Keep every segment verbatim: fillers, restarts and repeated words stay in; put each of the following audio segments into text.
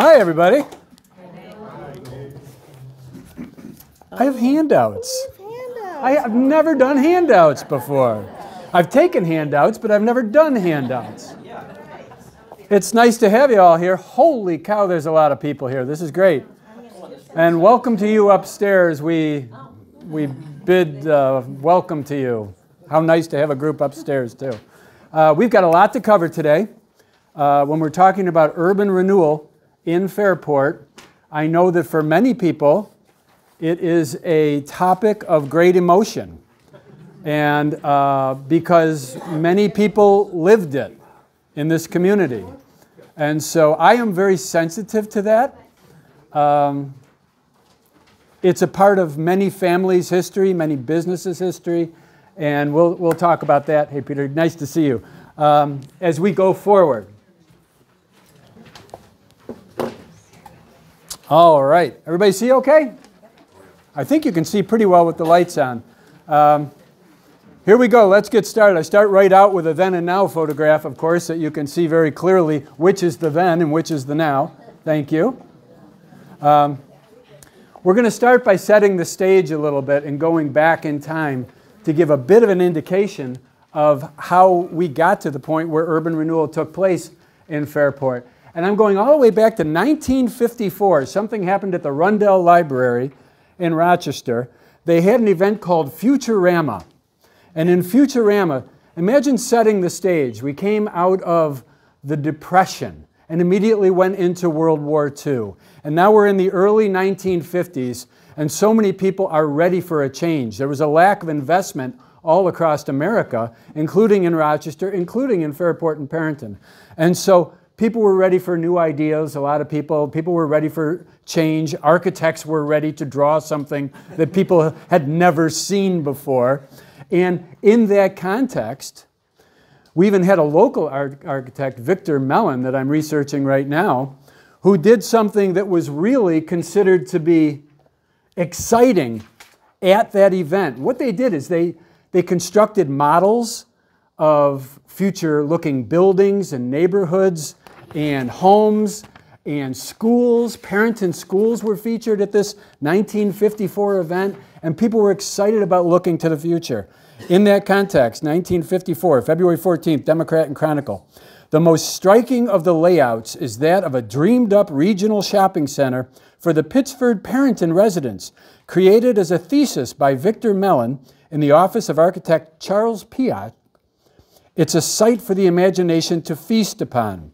Hi, everybody. I have handouts. I have never done handouts before. I've taken handouts, but I've never done handouts. It's nice to have you all here. Holy cow, there's a lot of people here. This is great. And welcome to you upstairs. We, we bid uh, welcome to you. How nice to have a group upstairs, too. Uh, we've got a lot to cover today. Uh, when we're talking about urban renewal in Fairport, I know that for many people, it is a topic of great emotion. And uh, because many people lived it in this community. And so I am very sensitive to that. Um, it's a part of many families' history, many businesses' history. And we'll, we'll talk about that. Hey, Peter, nice to see you. Um, as we go forward. All right. Everybody see okay? I think you can see pretty well with the lights on. Um, here we go. Let's get started. I start right out with a then and now photograph, of course, that you can see very clearly which is the then and which is the now. Thank you. Um, we're going to start by setting the stage a little bit and going back in time to give a bit of an indication of how we got to the point where urban renewal took place in Fairport. And I'm going all the way back to nineteen fifty-four. Something happened at the Rundel Library in Rochester. They had an event called Futurama. And in Futurama, imagine setting the stage. We came out of the Depression and immediately went into World War Two. And now we're in the early nineteen fifties, and so many people are ready for a change. There was a lack of investment all across America, including in Rochester, including in Fairport and Perinton. And so people were ready for new ideas, a lot of people. People were ready for change. Architects were ready to draw something that people had never seen before. And in that context, we even had a local art architect, Victor Mellon, that I'm researching right now, who did something that was really considered to be exciting at that event. What they did is they, they constructed models of future-looking buildings and neighborhoods and homes and schools. Perinton schools were featured at this nineteen fifty-four event, and people were excited about looking to the future. In that context, nineteen fifty-four, February fourteenth, Democrat and Chronicle. The most striking of the layouts is that of a dreamed-up regional shopping center for the Pittsburgh Perinton residents, created as a thesis by Victor Mellon in the office of architect Charles Piatt. It's a site for the imagination to feast upon.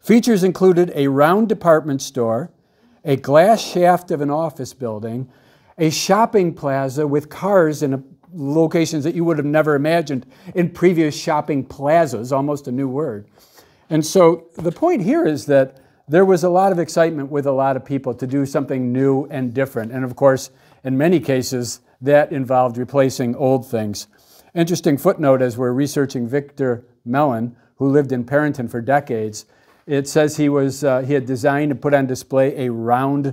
Features included a round department store, a glass shaft of an office building, a shopping plaza with cars in a locations that you would have never imagined in previous shopping plazas, almost a new word. And so the point here is that there was a lot of excitement with a lot of people to do something new and different. And of course, in many cases, that involved replacing old things. Interesting footnote as we're researching Victor Mellon, who lived in Perinton for decades. It says he, was, uh, he had designed and put on display a round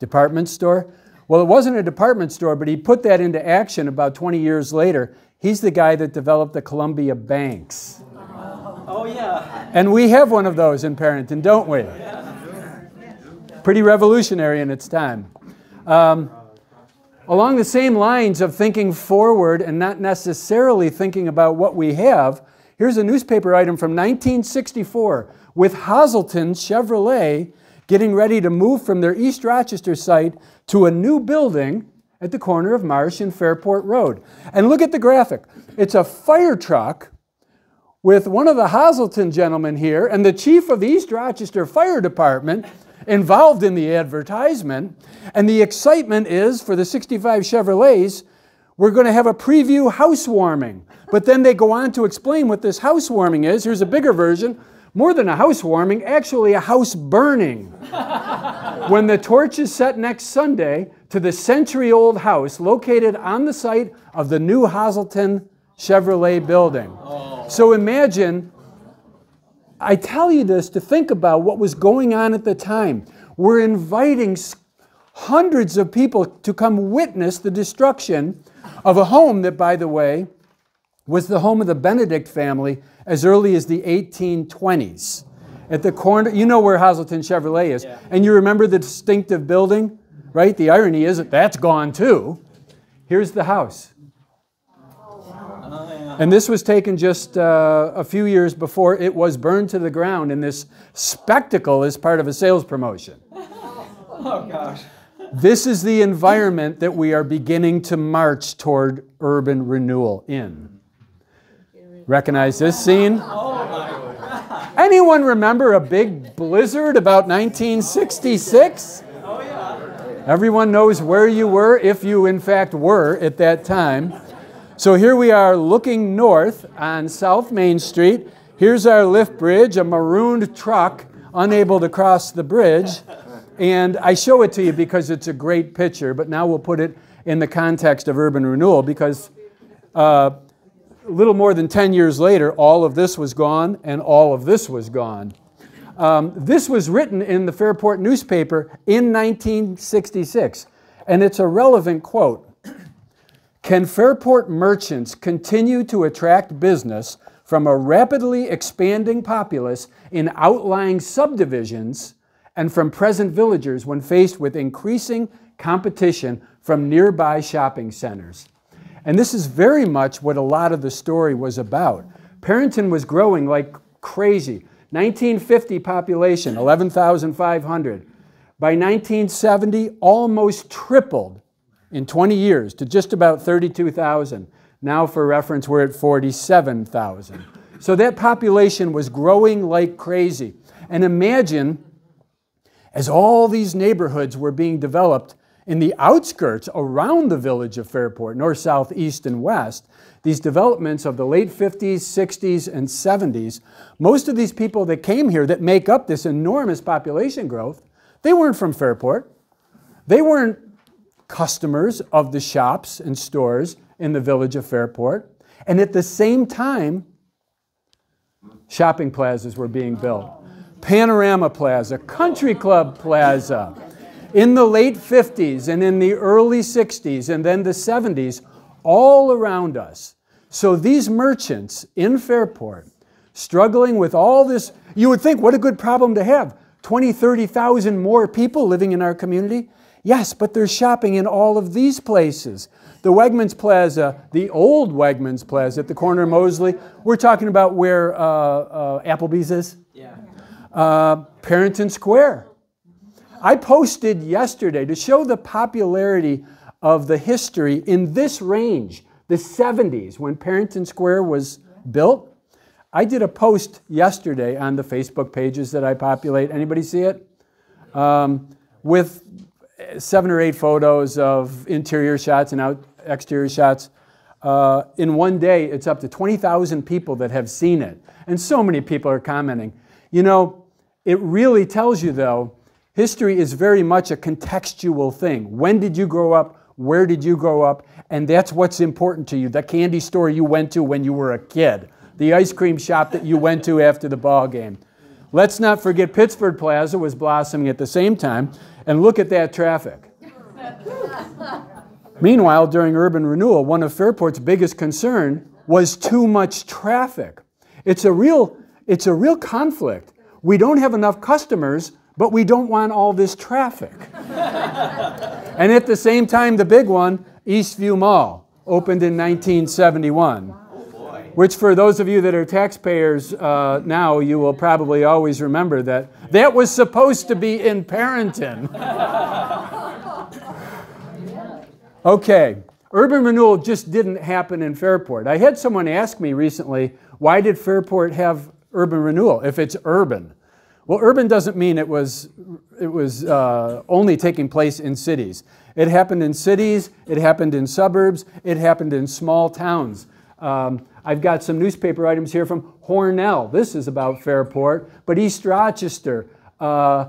department store. Well, it wasn't a department store, but he put that into action about twenty years later. He's the guy that developed the Columbia Banks. Oh, yeah. And we have one of those in Perinton, don't we? Yeah. Pretty revolutionary in its time. Um, along the same lines of thinking forward and not necessarily thinking about what we have, here's a newspaper item from nineteen sixty-four with Hoselton Chevrolet getting ready to move from their East Rochester site to a new building at the corner of Marsh and Fairport Road. And look at the graphic. It's a fire truck with one of the Hoselton gentlemen here and the chief of the East Rochester Fire Department involved in the advertisement. And the excitement is, for the sixty-five Chevrolets, we're going to have a preview housewarming. But then they go on to explain what this housewarming is. Here's a bigger version. More than a housewarming, actually a house burning. When the torch is set next Sunday to the century-old house located on the site of the new Hoselton Chevrolet building. Oh. So imagine, I tell you this to think about what was going on at the time. We're inviting hundreds of people to come witness the destruction of a home that, by the way, was the home of the Benedict family as early as the eighteen twenties. at the corner, you know where Hoselton Chevrolet is. Yeah. And you remember the distinctive building, right? The irony is that that's gone too. Here's the house. And this was taken just uh, a few years before it was burned to the ground in this spectacle as part of a sales promotion. Oh, gosh. This is the environment that we are beginning to march toward urban renewal in. Recognize this scene? Anyone remember a big blizzard about nineteen sixty-six? Oh, yeah. Everyone knows where you were, if you in fact were at that time. So here we are looking north on South Main Street. Here's our lift bridge, a marooned truck unable to cross the bridge. And I show it to you because it's a great picture, but now we'll put it in the context of urban renewal because uh, a little more than ten years later, all of this was gone and all of this was gone. Um, this was written in the Fairport newspaper in nineteen sixty-six, and it's a relevant quote. Can Fairport merchants continue to attract business from a rapidly expanding populace in outlying subdivisions and from present villagers when faced with increasing competition from nearby shopping centers? And this is very much what a lot of the story was about. Perinton was growing like crazy. nineteen fifty population, eleven thousand five hundred. By nineteen seventy, almost tripled in twenty years to just about thirty-two thousand. Now, for reference, we're at forty-seven thousand. So that population was growing like crazy. And imagine, as all these neighborhoods were being developed in the outskirts around the village of Fairport, north, south, east, and west, these developments of the late fifties, sixties, and seventies, most of these people that came here that make up this enormous population growth, they weren't from Fairport. They weren't customers of the shops and stores in the village of Fairport. And at the same time, shopping plazas were being built. Panorama Plaza, Country Club Plaza. In the late fifties and in the early sixties and then the seventies, all around us. So these merchants in Fairport, struggling with all this, you would think, what a good problem to have. twenty, thirty thousand more people living in our community. Yes, but they're shopping in all of these places. The Wegmans Plaza, the old Wegmans Plaza at the corner of Mosley. We're talking about where uh, uh, Applebee's is. Yeah. Uh, Perinton Square. I posted yesterday to show the popularity of the history in this range, the seventies, when Perinton Square was built. I did a post yesterday on the Facebook pages that I populate. Anybody see it? Um, with seven or eight photos of interior shots and out exterior shots. Uh, in one day, it's up to twenty thousand people that have seen it. And so many people are commenting. You know, it really tells you, though, history is very much a contextual thing. When did you grow up? Where did you grow up? And that's what's important to you. The candy store you went to when you were a kid. The ice cream shop that you went to after the ball game. Let's not forget Pittsburgh Plaza was blossoming at the same time. And look at that traffic. Meanwhile, during urban renewal, one of Fairport's biggest concern was too much traffic. It's a real, it's a real conflict. We don't have enough customers, but we don't want all this traffic. And at the same time, the big one, Eastview Mall, opened in nineteen seventy-one, which for those of you that are taxpayers uh, now, you will probably always remember that that was supposed to be in Perinton. Okay, urban renewal just didn't happen in Fairport. I had someone ask me recently, why did Fairport have urban renewal if it's urban? Well, urban doesn't mean it was, it was uh, only taking place in cities. It happened in cities, it happened in suburbs, it happened in small towns. Um, I've got some newspaper items here from Hornell. This is about Fairport, but East Rochester. Uh,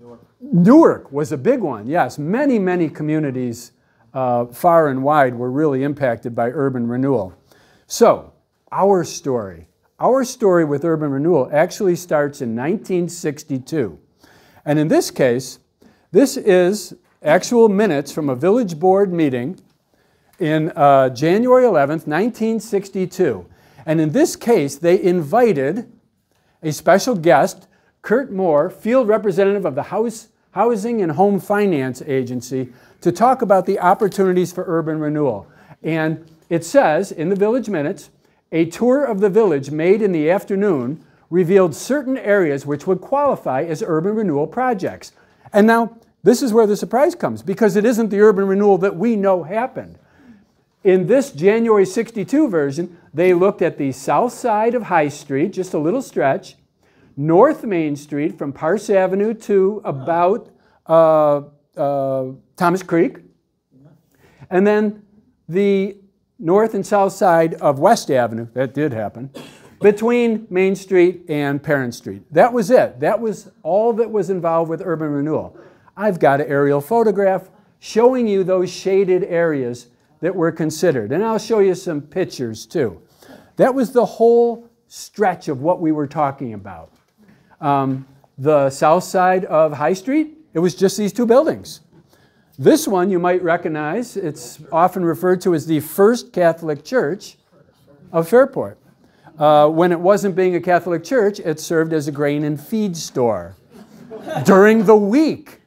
Newark. Newark was a big one, yes. Many, many communities uh, far and wide were really impacted by urban renewal. So, our story. Our story with urban renewal actually starts in nineteen sixty-two. And in this case, this is actual minutes from a village board meeting in uh, January eleventh, nineteen sixty-two. And in this case, they invited, a special guest, Kurt Moore, field representative of the House, Housing and Home Finance Agency, to talk about the opportunities for urban renewal. And it says in the Village Minutes, a tour of the village made in the afternoon revealed certain areas which would qualify as urban renewal projects. And now, this is where the surprise comes, because it isn't the urban renewal that we know happened. In this January sixty-two version, they looked at the south side of High Street, just a little stretch, North Main Street from Parse Avenue to about uh, uh, Thomas Creek, and then the north and south side of West Avenue, that did happen, between Main Street and Perinton Street. That was it. That was all that was involved with urban renewal. I've got an aerial photograph showing you those shaded areas that were considered. And I'll show you some pictures too. That was the whole stretch of what we were talking about. Um, the south side of High Street, it was just these two buildings. This one you might recognize, it's often referred to as the First Catholic Church of Fairport. Uh, when it wasn't being a Catholic church, it served as a grain and feed store during the week.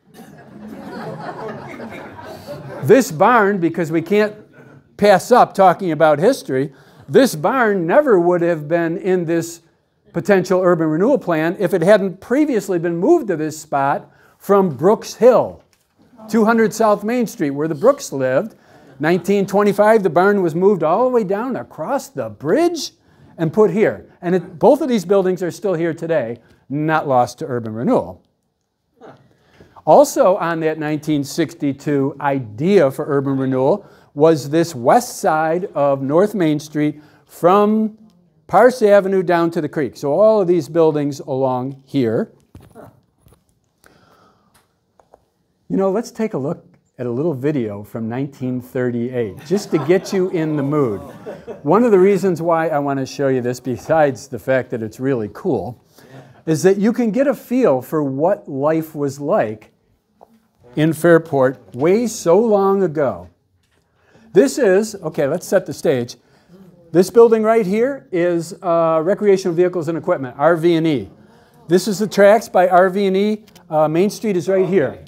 This barn, because we can't pass up talking about history, this barn never would have been in this potential urban renewal plan if it hadn't previously been moved to this spot from Brooks Hill, two hundred South Main Street, where the Brooks lived. nineteen twenty-five, the barn was moved all the way down across the bridge and put here. And it, both of these buildings are still here today, not lost to urban renewal. Huh. Also on that nineteen sixty-two idea for urban renewal was this west side of North Main Street from Parse Avenue down to the creek. So all of these buildings along here. Huh. You know, let's take a look at a little video from nineteen thirty-eight, just to get you in the mood. One of the reasons why I want to show you this, besides the fact that it's really cool, is that you can get a feel for what life was like in Fairport way so long ago. This is, okay, let's set the stage. This building right here is uh, recreational vehicles and equipment, R V and E. This is the tracks by R V and E. Uh, Main Street is right here.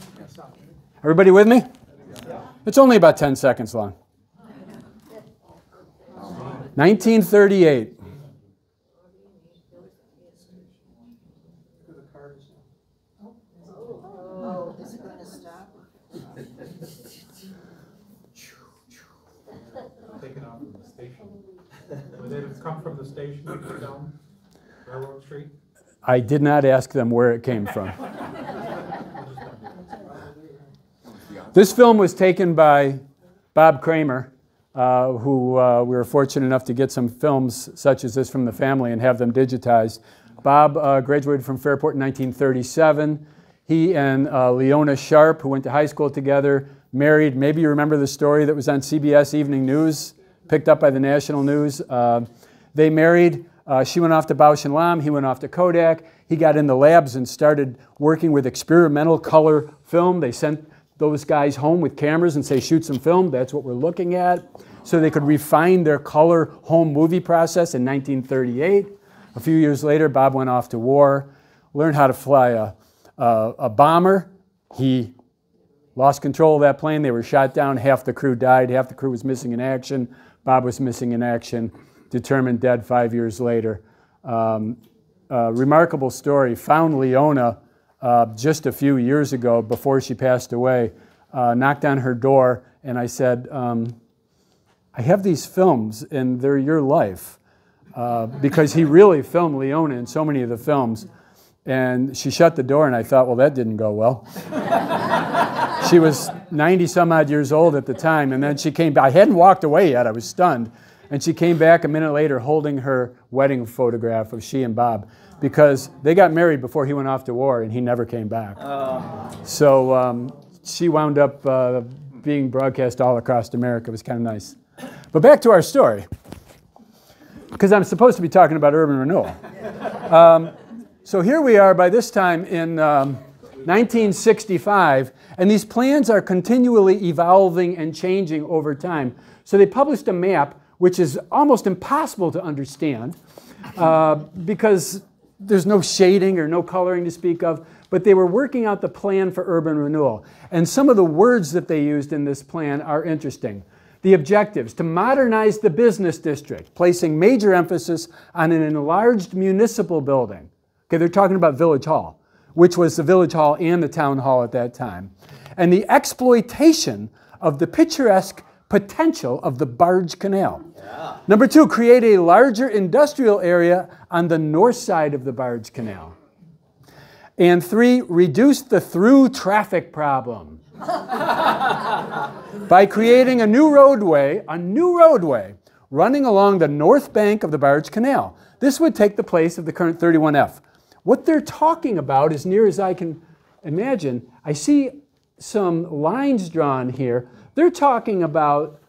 Everybody with me? It's only about ten seconds long. nineteen thirty-eight. Oh, is it going to stop? Take it off from the station. Would it have come from the station down Railroad Street? I did not ask them where it came from. This film was taken by Bob Kramer, uh, who uh, we were fortunate enough to get some films such as this from the family and have them digitized. Bob uh, graduated from Fairport in nineteen thirty-seven. He and uh, Leona Sharp, who went to high school together, married. Maybe you remember the story that was on C B S Evening News, picked up by the national news. Uh, they married. Uh, she went off to Bausch and Lomb. He went off to Kodak. He got in the labs and started working with experimental color film. They sent those guys home with cameras and say, shoot some film, that's what we're looking at. So they could refine their color home movie process in nineteen thirty-eight. A few years later, Bob went off to war, learned how to fly a, a, a bomber. He lost control of that plane. They were shot down. Half the crew died. Half the crew was missing in action. Bob was missing in action, determined dead five years later. Um, a remarkable story. Found Leona Uh, just a few years ago, before she passed away, uh, knocked on her door, and I said, um, I have these films, and they're your life, uh, because he really filmed Leona in so many of the films. And she shut the door, and I thought, well, that didn't go well. She was ninety some odd years old at the time, and then she came back. I hadn't walked away yet. I was stunned. And she came back a minute later holding her wedding photograph of she and Bob, because they got married before he went off to war, and he never came back. Oh. So um, she wound up uh, being broadcast all across America. It was kind of nice. But back to our story, because I'm supposed to be talking about urban renewal. Um, so here we are by this time in um, nineteen sixty-five, and these plans are continually evolving and changing over time. So they published a map, which is almost impossible to understand, uh, because there's no shading or no coloring to speak of, but they were working out the plan for urban renewal. And some of the words that they used in this plan are interesting. The objectives: to modernize the business district, placing major emphasis on an enlarged municipal building. Okay, they're talking about Village Hall, which was the Village Hall and the Town Hall at that time. And the exploitation of the picturesque potential of the Barge Canal. Yeah. Number two, create a larger industrial area on the north side of the Barge Canal. And three, reduce the through traffic problem. By creating a new roadway, a new roadway, running along the north bank of the Barge Canal. This would take the place of the current thirty-one F. What they're talking about, as near as I can imagine, I see some lines drawn here. They're talking about,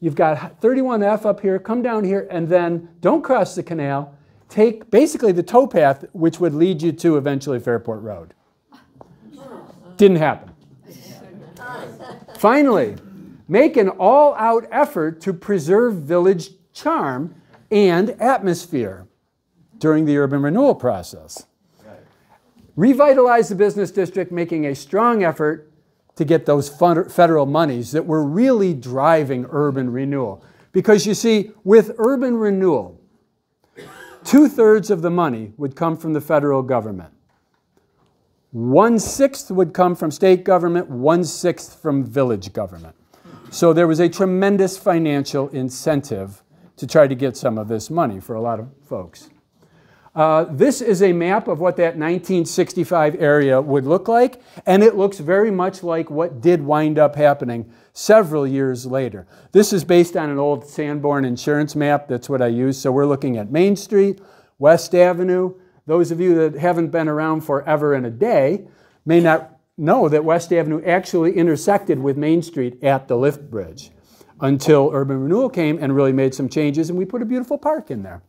you've got thirty-one F up here, come down here, and then don't cross the canal. Take basically the towpath, which would lead you to eventually Fairport Road. Didn't happen. Finally, make an all-out effort to preserve village charm and atmosphere during the urban renewal process. Right. Revitalize the business district, making a strong effort to get those federal monies that were really driving urban renewal. Because you see, with urban renewal, two-thirds of the money would come from the federal government. One-sixth would come from state government, one-sixth from village government. So there was a tremendous financial incentive to try to get some of this money for a lot of folks. Uh, this is a map of what that nineteen sixty-five area would look like, and it looks very much like what did wind up happening several years later. This is based on an old Sanborn insurance map. That's what I use. So we're looking at Main Street, West Avenue. Those of you that haven't been around forever and a day may not know that West Avenue actually intersected with Main Street at the lift bridge until urban renewal came and really made some changes, and we put a beautiful park in there.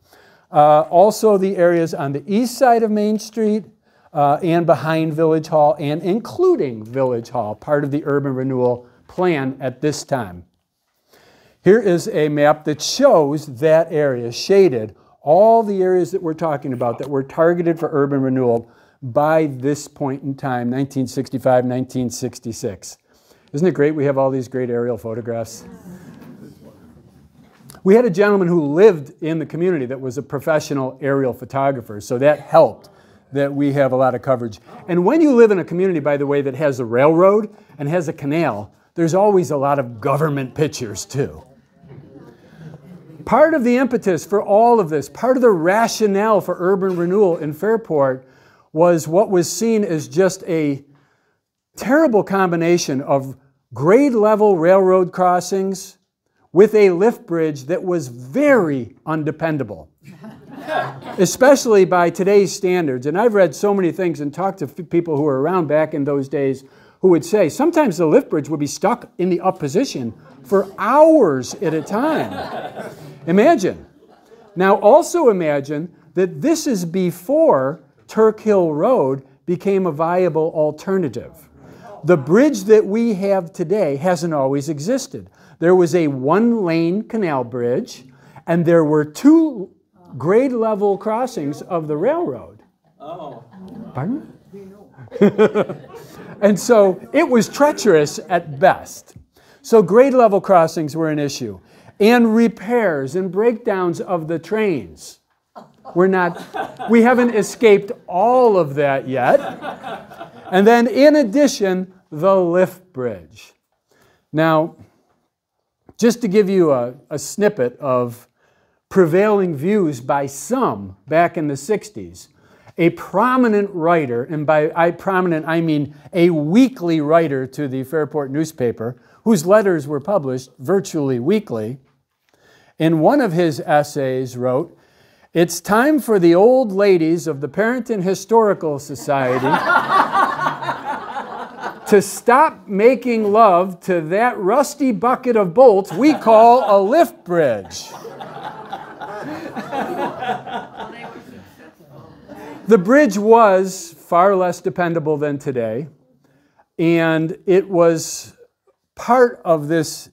Uh, also the areas on the east side of Main Street uh, and behind Village Hall and including Village Hall, part of the urban renewal plan at this time. Here is a map that shows that area shaded, all the areas that we're talking about that were targeted for urban renewal by this point in time, nineteen sixty-five, nineteen sixty-six. Isn't it great we have all these great aerial photographs? We had a gentleman who lived in the community that was a professional aerial photographer, so that helped that we have a lot of coverage. And when you live in a community, by the way, that has a railroad and has a canal, there's always a lot of government pictures too. Part of the impetus for all of this, part of the rationale for urban renewal in Fairport was what was seen as just a terrible combination of grade-level railroad crossings with a lift bridge that was very undependable, especially by today's standards. And I've read so many things and talked to people who were around back in those days who would say sometimes the lift bridge would be stuck in the up position for hours at a time. Imagine. Now also imagine that this is before Turk Hill Road became a viable alternative. The bridge that we have today hasn't always existed. There was a one-lane canal bridge, and there were two grade-level crossings of the railroad. Oh. Pardon? And so it was treacherous at best. So grade-level crossings were an issue. And repairs and breakdowns of the trains. We're not, we haven't escaped all of that yet. And then in addition, the lift bridge. Now, just to give you a, a snippet of prevailing views by some back in the sixties, a prominent writer, and by I, prominent I mean a weekly writer to the Fairport newspaper, whose letters were published virtually weekly, in one of his essays wrote, "It's time for the old ladies of the Perinton Historical Society to stop making love to that rusty bucket of bolts we call a lift bridge." The bridge was far less dependable than today, and it was part of this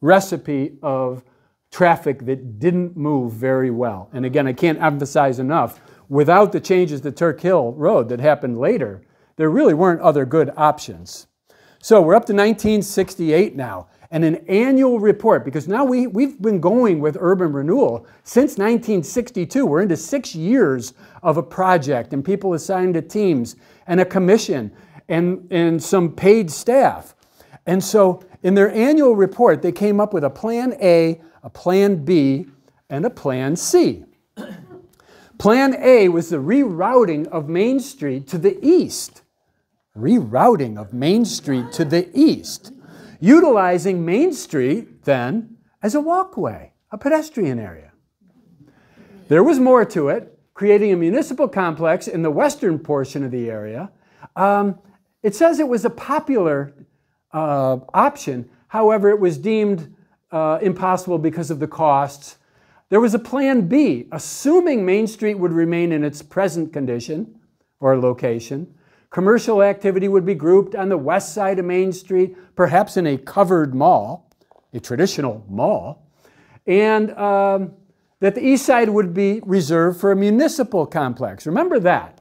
recipe of traffic that didn't move very well. And again, I can't emphasize enough, without the changes to Turk Hill Road that happened later, there really weren't other good options. So we're up to nineteen sixty-eight now, and an annual report, because now we, we've been going with urban renewal since nineteen sixty-two. We're into six years of a project, and people assigned to teams, and a commission, and, and some paid staff. And so in their annual report, they came up with a Plan A, a Plan B, and a Plan C. Plan A was the rerouting of Main Street to the east. Rerouting of Main Street to the east. Utilizing Main Street, then, as a walkway, a pedestrian area. There was more to it, creating a municipal complex in the western portion of the area. Um, it says it was a popular uh, option. However, it was deemed uh, impossible because of the costs. There was a Plan B, assuming Main Street would remain in its present condition or location. Commercial activity would be grouped on the west side of Main Street, perhaps in a covered mall, a traditional mall, and um, that the east side would be reserved for a municipal complex. Remember that.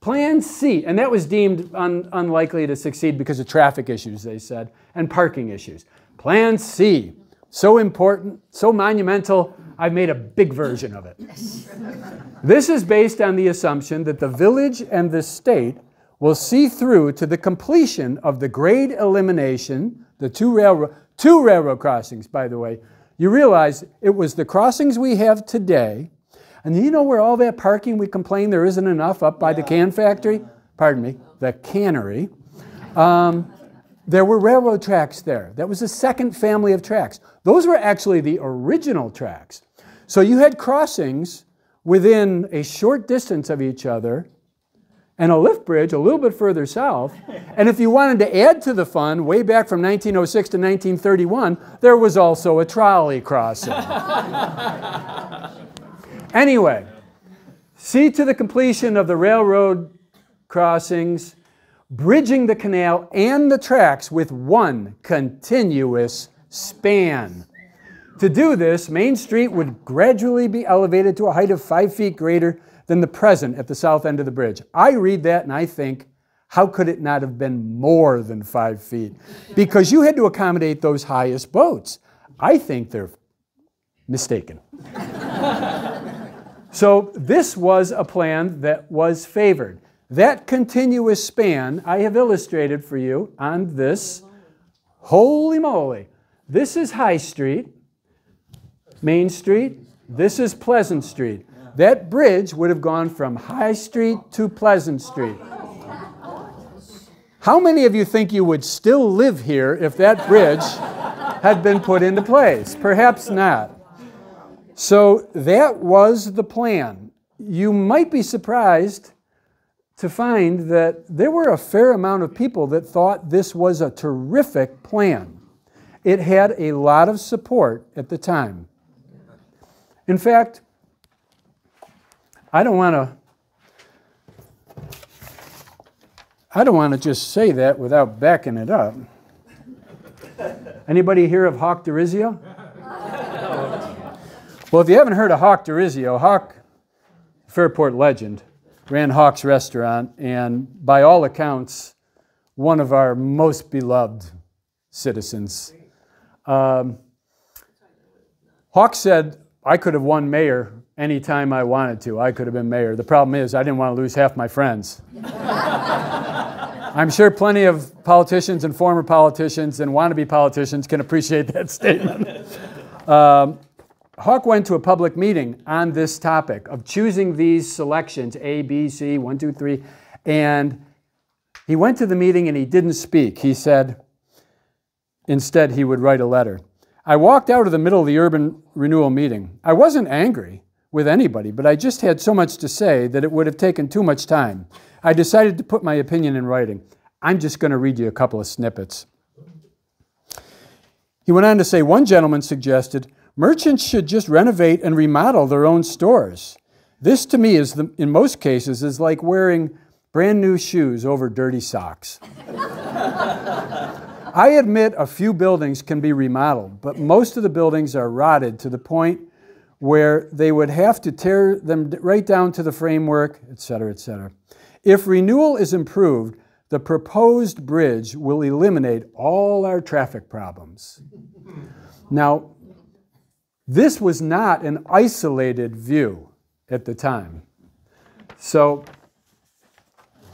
Plan C, and that was deemed un unlikely to succeed because of traffic issues, they said, and parking issues. Plan C, so important, so monumental, I've made a big version of it. This is based on the assumption that the village and the state will see through to the completion of the grade elimination, the two railroad, two railroad crossings, by the way. You realize it was the crossings we have today, and you know where all that parking we complain there isn't enough up by yeah. the can factory? Pardon me, the cannery. Um, There were railroad tracks there. That was the second family of tracks. Those were actually the original tracks. So you had crossings within a short distance of each other and a lift bridge a little bit further south. And if you wanted to add to the fun, way back from nineteen oh six to nineteen thirty-one, there was also a trolley crossing. Anyway, see to the completion of the railroad crossings, bridging the canal and the tracks with one continuous span. To do this, Main Street would gradually be elevated to a height of five feet greater than the present at the south end of the bridge. I read that and I think, how could it not have been more than five feet? Because you had to accommodate those highest boats. I think they're mistaken. So this was a plan that was favored. That continuous span I have illustrated for you on this. Holy moly. This is High Street, Main Street. This is Pleasant Street. That bridge would have gone from High Street to Pleasant Street. How many of you think you would still live here if that bridge had been put into place? Perhaps not. So that was the plan. You might be surprised to find that there were a fair amount of people that thought this was a terrific plan. It had a lot of support at the time. In fact, I don't want to, I don't want to just say that without backing it up. Anybody hear of Hawk Derizio? Well, if you haven't heard of Hawk Derizio, Hawk, Fairport legend, ran Hawk's Restaurant, and by all accounts, one of our most beloved citizens. Um, Hawk said, I could have won mayor anytime I wanted to. I could have been mayor. The problem is, I didn't want to lose half my friends. I'm sure plenty of politicians and former politicians and wannabe politicians can appreciate that statement. Um, Hawk went to a public meeting on this topic of choosing these selections, A, B, C, one, two, three, and he went to the meeting and he didn't speak. He said, instead, he would write a letter. I walked out of the middle of the urban renewal meeting. I wasn't angry with anybody, but I just had so much to say that it would have taken too much time. I decided to put my opinion in writing. I'm just going to read you a couple of snippets. He went on to say, one gentleman suggested, merchants should just renovate and remodel their own stores. This, to me, is the, in most cases, is like wearing brand new shoes over dirty socks. I admit a few buildings can be remodeled, but most of the buildings are rotted to the point where they would have to tear them right down to the framework, et cetera, et cetera. If renewal is improved, the proposed bridge will eliminate all our traffic problems. Now, this was not an isolated view at the time. So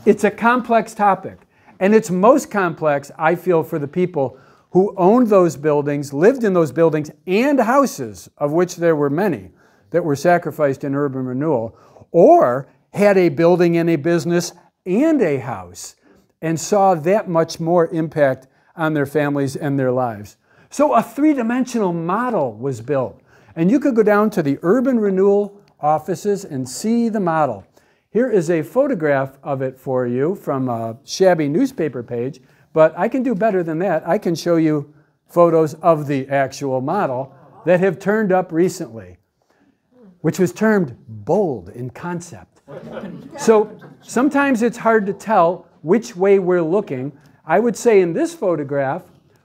it's a complex topic. And it's most complex, I feel, for the people who owned those buildings, lived in those buildings and houses, of which there were many, that were sacrificed in urban renewal, or had a building and a business and a house, and saw that much more impact on their families and their lives. So a three-dimensional model was built. And you could go down to the urban renewal offices and see the model. Here is a photograph of it for you from a shabby newspaper page. But I can do better than that. I can show you photos of the actual model that have turned up recently, which was termed bold in concept. So sometimes it's hard to tell which way we're looking. I would say in this photograph,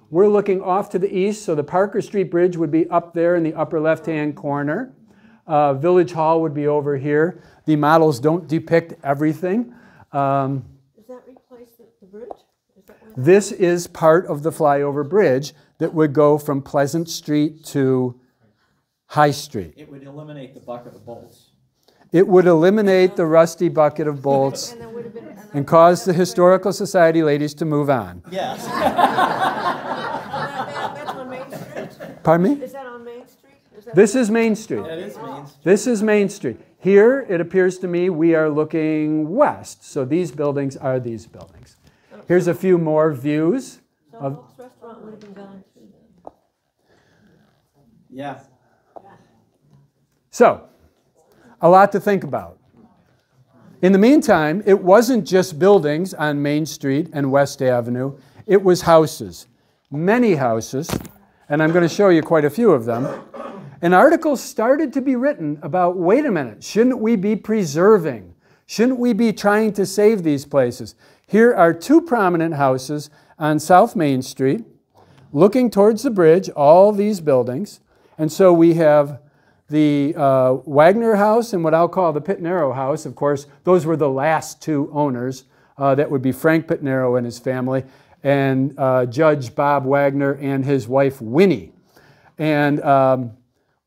we're looking off to the east, so the Parker Street Bridge would be up there in the upper left-hand corner. Uh, Village Hall would be over here. The models don't depict everything. Um, Does that replace the, the bridge? This is part of the flyover bridge that would go from Pleasant Street to High Street. It would eliminate the bucket of bolts. It would eliminate the rusty bucket of bolts and, and, been, and, and cause the Historical Society ladies to move on. Yes. That's on Main Street? Pardon me? Is that on Main Street? Is that this is Main Street. That is Main Street. This is Main Street. Here, it appears to me, we are looking west. So these buildings are these buildings. Here's a few more views. So of Hulk's restaurant would have been gone too. Yeah. So, a lot to think about. In the meantime, it wasn't just buildings on Main Street and West Avenue. It was houses, many houses, and I'm going to show you quite a few of them. An article started to be written about, wait a minute, shouldn't we be preserving? Shouldn't we be trying to save these places? Here are two prominent houses on South Main Street, looking towards the bridge, all these buildings. And so we have the uh, Wagner House and what I'll call the Pittonero House. Of course, those were the last two owners. Uh, that would be Frank Pittonero and his family, and uh, Judge Bob Wagner and his wife, Winnie. And um,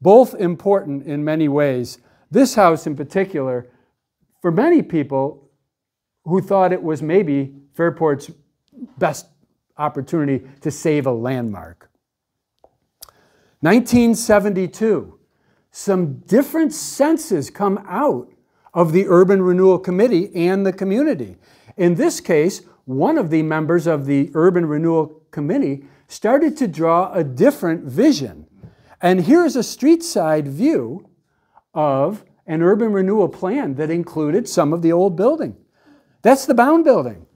both important in many ways. This house in particular, for many people, who thought it was maybe Fairport's best opportunity to save a landmark. nineteen seventy-two, some different senses come out of the Urban Renewal Committee and the community. In this case, one of the members of the Urban Renewal Committee started to draw a different vision. And here's a street side view of an urban renewal plan that included some of the old buildings. That's the Bound Building.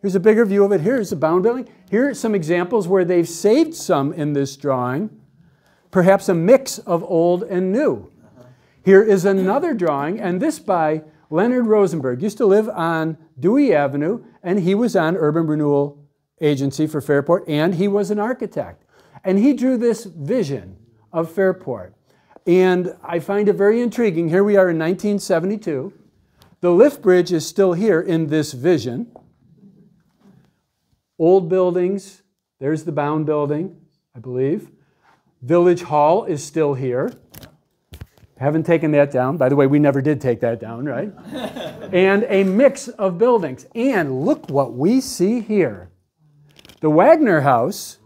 Here's a bigger view of it. Here's the Bound Building. Here are some examples where they've saved some in this drawing, perhaps a mix of old and new. Here is another drawing, and this by Leonard Rosenberg. Used to live on Dewey Avenue, and he was on Urban Renewal Agency for Fairport, and he was an architect. And he drew this vision of Fairport. And I find it very intriguing. Here we are in nineteen seventy-two. The lift bridge is still here in this vision. Old buildings, there's the Bound Building, I believe. Village Hall is still here. Haven't taken that down. By the way, we never did take that down, right? And a mix of buildings. And look what we see here. The Wagner House,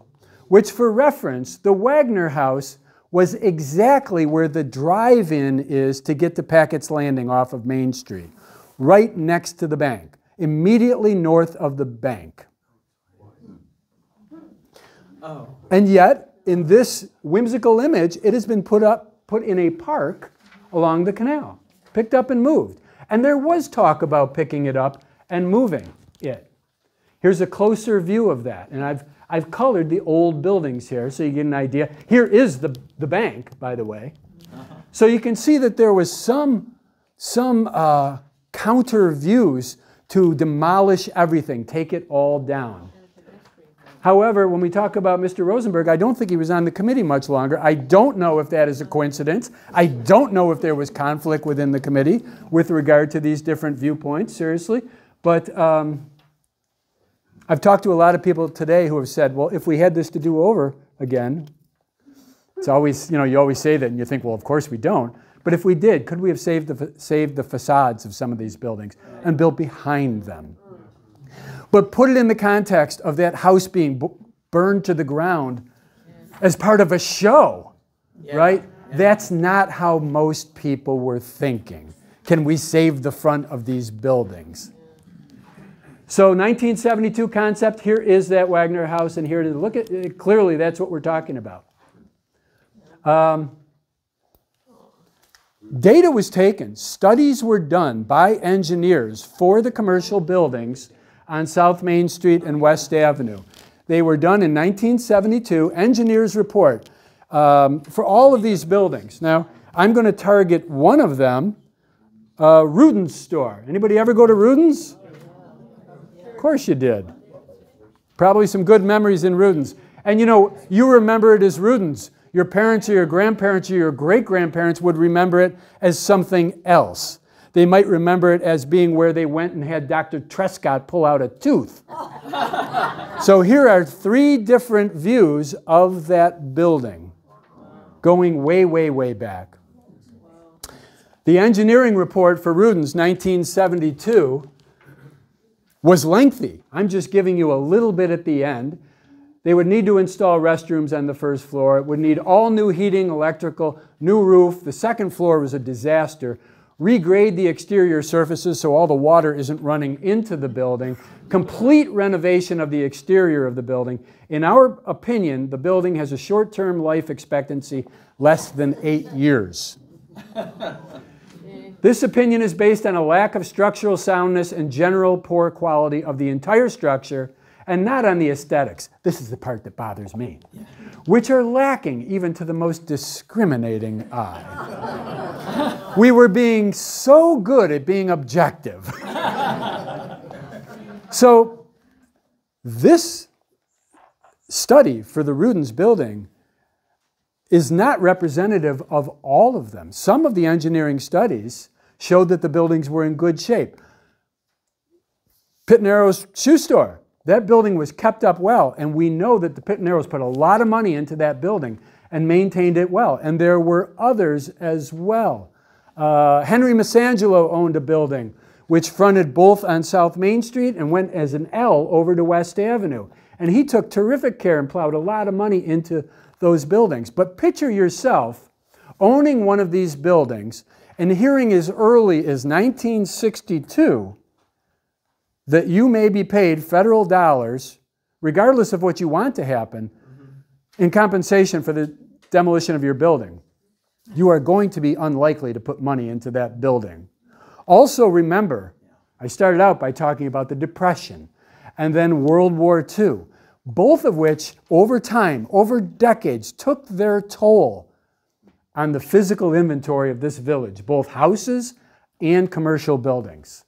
which for reference, the Wagner House was exactly where the drive-in is to get to Packett's Landing off of Main Street, right next to the bank, immediately north of the bank. Oh. And yet, in this whimsical image, it has been put up, put in a park along the canal, picked up and moved. And there was talk about picking it up and moving it. Here's a closer view of that, and I've I've colored the old buildings here so you get an idea. Here is the, the bank, by the way. Uh-huh. So you can see that there was some, some uh, counter views to demolish everything, take it all down. However, when we talk about Mister Rosenberg, I don't think he was on the committee much longer. I don't know if that is a coincidence. I don't know if there was conflict within the committee with regard to these different viewpoints, seriously. But um, I've talked to a lot of people today who have said, well, if we had this to do over again, it's always, you know, you always say that and you think, well, of course we don't. But if we did, could we have saved the, saved the facades of some of these buildings and built behind them? But put it in the context of that house being b burned to the ground as part of a show, yeah. right? Yeah. That's not how most people were thinking. Can we save the front of these buildings? So nineteen seventy-two concept, here is that Wagner house, and here to look at it, clearly that's what we're talking about. Um, data was taken, studies were done by engineers for the commercial buildings on South Main Street and West Avenue. They were done in nineteen seventy-two, engineers report, um, for all of these buildings. Now, I'm going to target one of them, uh, Ruden's store. Anybody ever go to Ruden's? Of course you did. Probably some good memories in Ruden's. And you know, you remember it as Ruden's. Your parents or your grandparents or your great-grandparents would remember it as something else. They might remember it as being where they went and had Doctor Trescott pull out a tooth. So here are three different views of that building, going way, way, way back. The engineering report for Ruden's nineteen seventy-two was lengthy. I'm just giving you a little bit at the end. They would need to install restrooms on the first floor. It would need all new heating, electrical, new roof. The second floor was a disaster. Regrade the exterior surfaces so all the water isn't running into the building. Complete renovation of the exterior of the building. In our opinion, the building has a short-term life expectancy less than eight years. This opinion is based on a lack of structural soundness and general poor quality of the entire structure, and not on the aesthetics. This is the part that bothers me, which are lacking even to the most discriminating eye. We were being so good at being objective. So this study for the Ruden's building is not representative of all of them. Some of the engineering studies showed that the buildings were in good shape. Pittonero's shoe store. That building was kept up well, and we know that the Pittoneros put a lot of money into that building and maintained it well. And there were others as well. Uh, Henry Misangelo owned a building which fronted both on South Main Street and went as an L over to West Avenue. And he took terrific care and plowed a lot of money into those buildings. But picture yourself owning one of these buildings and hearing as early as nineteen sixty-two that you may be paid federal dollars, regardless of what you want to happen, in compensation for the demolition of your building. You are going to be unlikely to put money into that building. Also remember, I started out by talking about the Depression and then World War Two, both of which over time, over decades, took their toll on the physical inventory of this village, both houses and commercial buildings.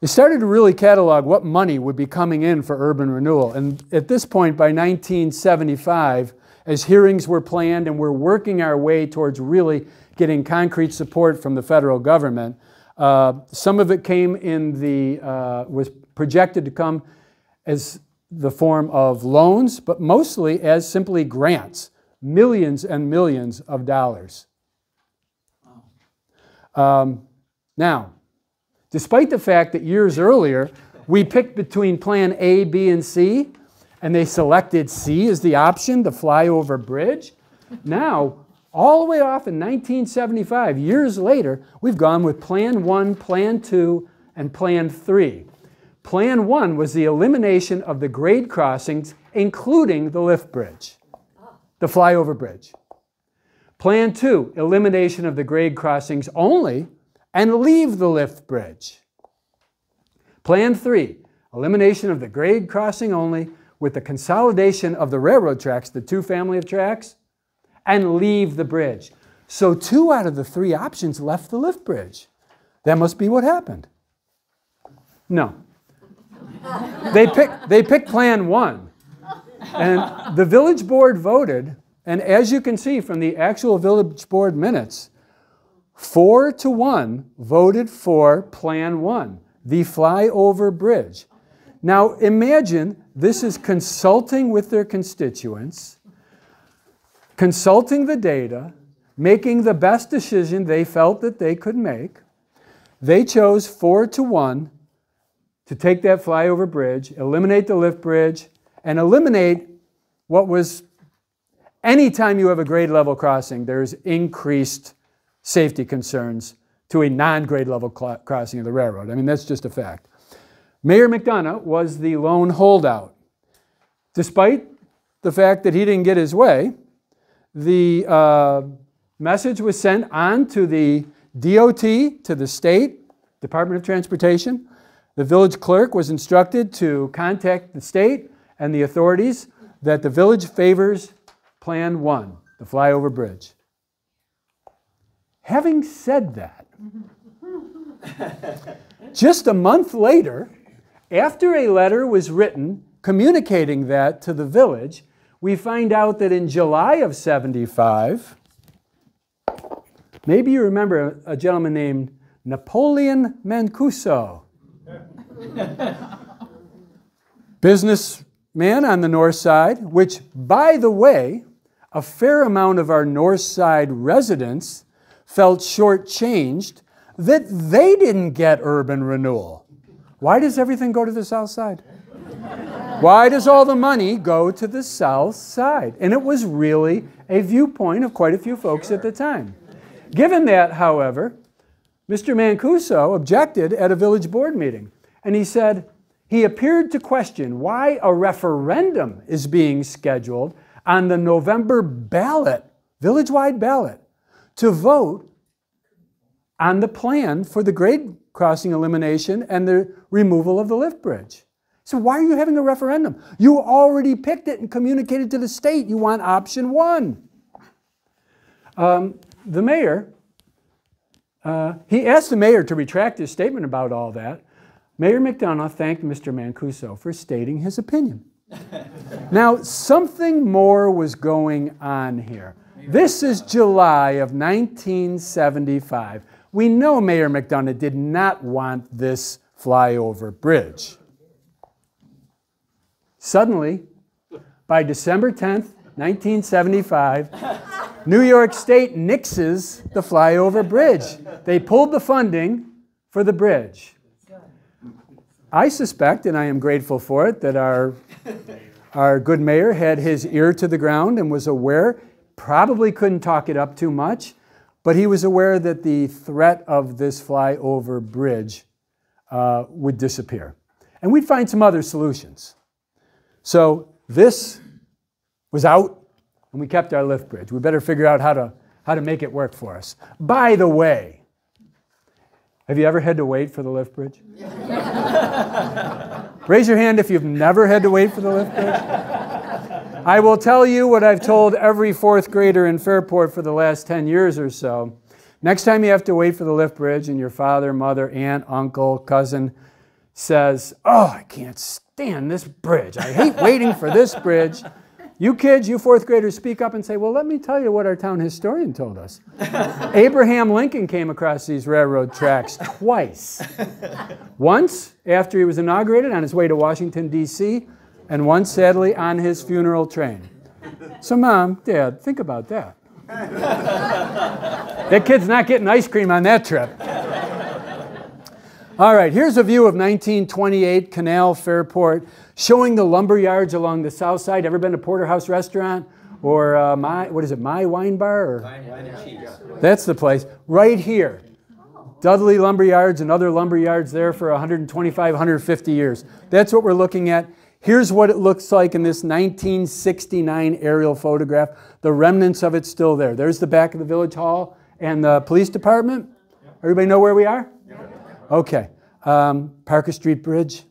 They started to really catalog what money would be coming in for urban renewal. And at this point, by nineteen seventy-five, as hearings were planned and we're working our way towards really getting concrete support from the federal government, uh, some of it came in the, uh, was projected to come as the form of loans, but mostly as simply grants, millions and millions of dollars. Um, now, despite the fact that years earlier, we picked between plan A, B, and C, and they selected C as the option, the flyover bridge. Now, all the way off in nineteen seventy-five, years later, we've gone with plan one, plan two, and plan three. Plan one was the elimination of the grade crossings, including the lift bridge, the flyover bridge. Plan two, elimination of the grade crossings only, and leave the lift bridge. Plan three, elimination of the grade crossing only with the consolidation of the railroad tracks, the two family of tracks, and leave the bridge. So two out of the three options left the lift bridge. That must be what happened. No. They picked, they picked Plan One. And the village board voted, and as you can see from the actual village board minutes, four to one voted for Plan One, the flyover bridge. Now imagine this is consulting with their constituents, consulting the data, making the best decision they felt that they could make. They chose four to one to take that flyover bridge, eliminate the lift bridge, and eliminate what was, anytime you have a grade level crossing, there's increased safety concerns to a non-grade level crossing of the railroad. I mean, that's just a fact. Mayor McDonough was the lone holdout. Despite the fact that he didn't get his way, the uh, message was sent on to the D O T, to the state, Department of Transportation. The village clerk was instructed to contact the state and the authorities that the village favors Plan One, the flyover bridge. Having said that, just a month later, after a letter was written communicating that to the village, we find out that in July of seventy-five, maybe you remember a gentleman named Napoleon Mancuso, businessman on the north side, which, by the way, a fair amount of our north side residents felt shortchanged that they didn't get urban renewal. Why does everything go to the south side? Why does all the money go to the south side? And it was really a viewpoint of quite a few folks at the time. Given that, however, Mister Mancuso objected at a village board meeting, and he said he appeared to question why a referendum is being scheduled on the November ballot, village-wide ballot, to vote on the plan for the grade crossing elimination and the removal of the lift bridge. So why are you having a referendum? You already picked it and communicated to the state. You want option one. Um, The mayor, uh, he asked the mayor to retract his statement about all that. Mayor McDonough thanked Mister Mancuso for stating his opinion. Now, something more was going on here. This is July of nineteen seventy-five. We know Mayor McDonough did not want this flyover bridge. Suddenly, by December tenth, nineteen seventy-five, New York State nixes the flyover bridge. They pulled the funding for the bridge. I suspect, and I am grateful for it, that our, our good mayor had his ear to the ground and was aware, probably couldn't talk it up too much, but he was aware that the threat of this flyover bridge uh, would disappear. And we'd find some other solutions. So this was out, and we kept our lift bridge. We better figure out how to, how to make it work for us. By the way, have you ever had to wait for the lift bridge? Raise your hand if you've never had to wait for the lift bridge. I will tell you what I've told every fourth grader in Fairport for the last ten years or so. Next time you have to wait for the lift bridge and your father, mother, aunt, uncle, cousin says, "Oh, I can't stand this bridge. I hate waiting for this bridge." You kids, you fourth graders, speak up and say, "Well, let me tell you what our town historian told us. Abraham Lincoln came across these railroad tracks twice. Once after he was inaugurated on his way to Washington, D C, and once, sadly, on his funeral train." So, Mom, Dad, think about that. That kid's not getting ice cream on that trip. All right, here's a view of nineteen twenty-eight Canal Fairport, showing the lumber yards along the south side. Ever been to Porterhouse Restaurant or uh, my, what is it, My Wine Bar? Or? Wine, wine and cheese. That's the place. Right here, Dudley Lumber Yards and other lumber yards there for one hundred twenty-five, one hundred fifty years. That's what we're looking at. Here's what it looks like in this nineteen sixty-nine aerial photograph. The remnants of it's still there. There's the back of the village hall and the police department. Everybody know where we are? Okay, um, Parker Street Bridge.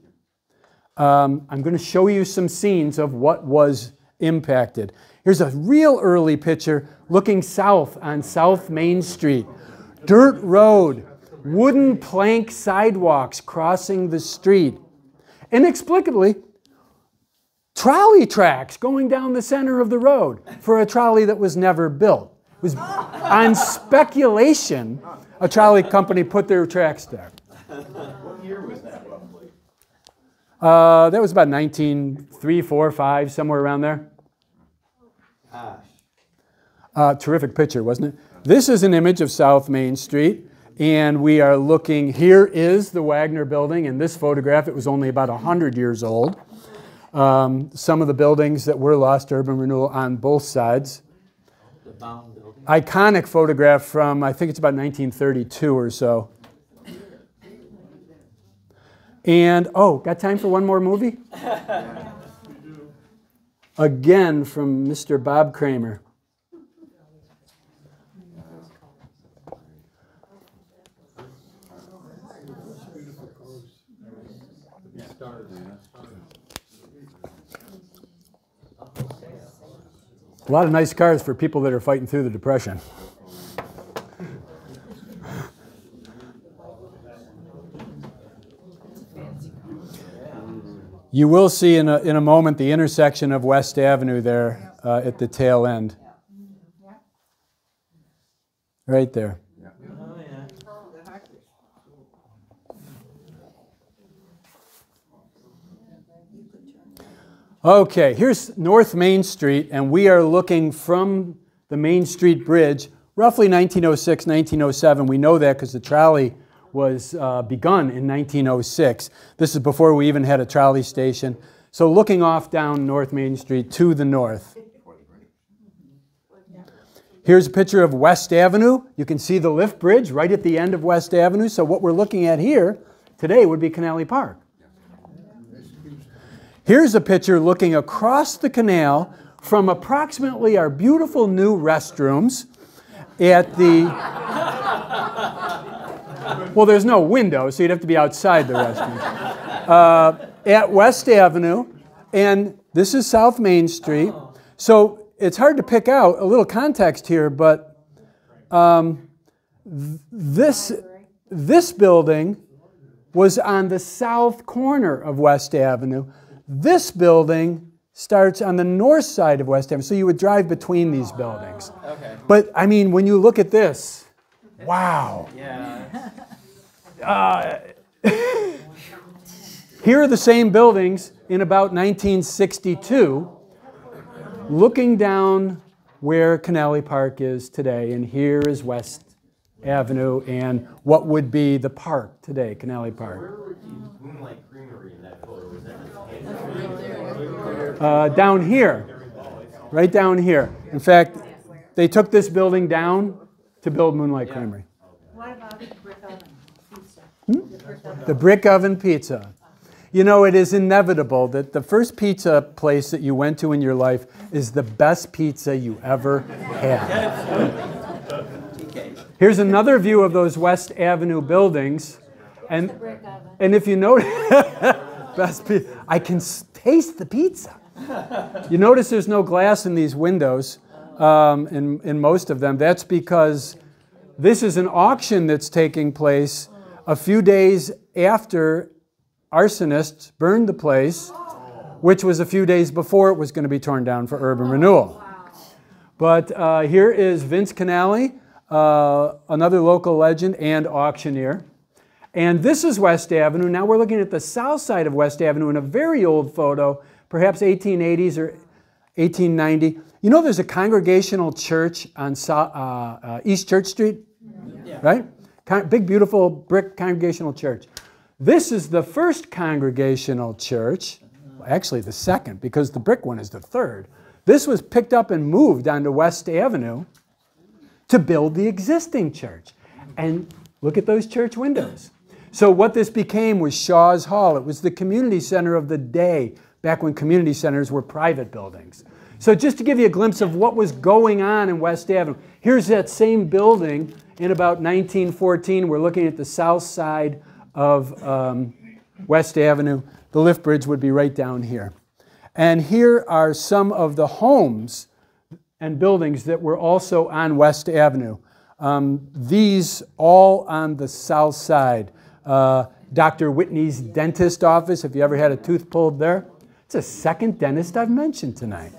Um, I'm going to show you some scenes of what was impacted. Here's a real early picture looking south on South Main Street. Dirt road, wooden plank sidewalks crossing the street. inexplicably, trolley tracks going down the center of the road for a trolley that was never built. It was on speculation, a trolley company put their tracks there. What year was that roughly? Uh, that was about nineteen three, four, five, somewhere around there. Uh, terrific picture, wasn't it? This is an image of South Main Street, and we are looking, here is the Wagner building. In this photograph, it was only about one hundred years old. Um, some of the buildings that were lost to urban renewal on both sides. The Bound building. Iconic photograph from, I think it's about nineteen thirty-two or so. And, oh, got time for one more movie? Again from Mister Bob Kramer. A lot of nice cars for people that are fighting through the Depression. You will see in a, in a moment the intersection of West Avenue there uh, at the tail end. Right there. Okay, here's North Main Street, and we are looking from the Main Street Bridge, roughly nineteen oh six, nineteen oh seven. We know that because the trolley was uh, begun in nineteen oh six. This is before we even had a trolley station. So looking off down North Main Street to the north. Here's a picture of West Avenue. You can see the lift bridge right at the end of West Avenue. So what we're looking at here today would be Canale Park. Here's a picture looking across the canal from approximately our beautiful new restrooms at the, well, there's no window, so you'd have to be outside the restrooms, uh, at West Avenue, and this is South Main Street. So it's hard to pick out a little context here, but um, th this, this building was on the south corner of West Avenue. This building starts on the north side of West Avenue, so you would drive between these buildings. Okay. But, I mean, when you look at this, wow. Yeah. Uh, here are the same buildings in about nineteen sixty-two, looking down where Canale Park is today, and here is West Avenue and what would be the park today, Canale Park. Where would the Moonlight Creamery in that photo? Was that Uh, down here, right down here. In fact, they took this building down to build Moonlight Creamery. What about the brick oven pizza? Hmm? The brick oven pizza. You know, it is inevitable that the first pizza place that you went to in your life is the best pizza you ever had. Here's another view of those West Avenue buildings. And, and if you notice, best pizza, I can taste the pizza. You notice there's no glass in these windows, um, in, in most of them. That's because this is an auction that's taking place a few days after arsonists burned the place, which was a few days before it was going to be torn down for urban renewal. But uh, here is Vince Canale, uh, another local legend and auctioneer. And this is West Avenue. Now we're looking at the south side of West Avenue in a very old photo, perhaps eighteen eighties or eighteen ninety. You know there's a Congregational Church on uh, uh, East Church Street? Yeah. Right? Con big, beautiful brick Congregational Church. This is the first Congregational Church, well, actually the second, because the brick one is the third. This was picked up and moved onto West Avenue to build the existing church. And look at those church windows. So what this became was Shaw's Hall. It was the community center of the day, back when community centers were private buildings. So just to give you a glimpse of what was going on in West Avenue, here's that same building in about nineteen fourteen. We're looking at the south side of um, West Avenue. The lift bridge would be right down here. And here are some of the homes and buildings that were also on West Avenue. Um, these all on the south side. Uh, Doctor Whitney's dentist office, if you ever had a tooth pulled there. It's the second dentist I've mentioned tonight.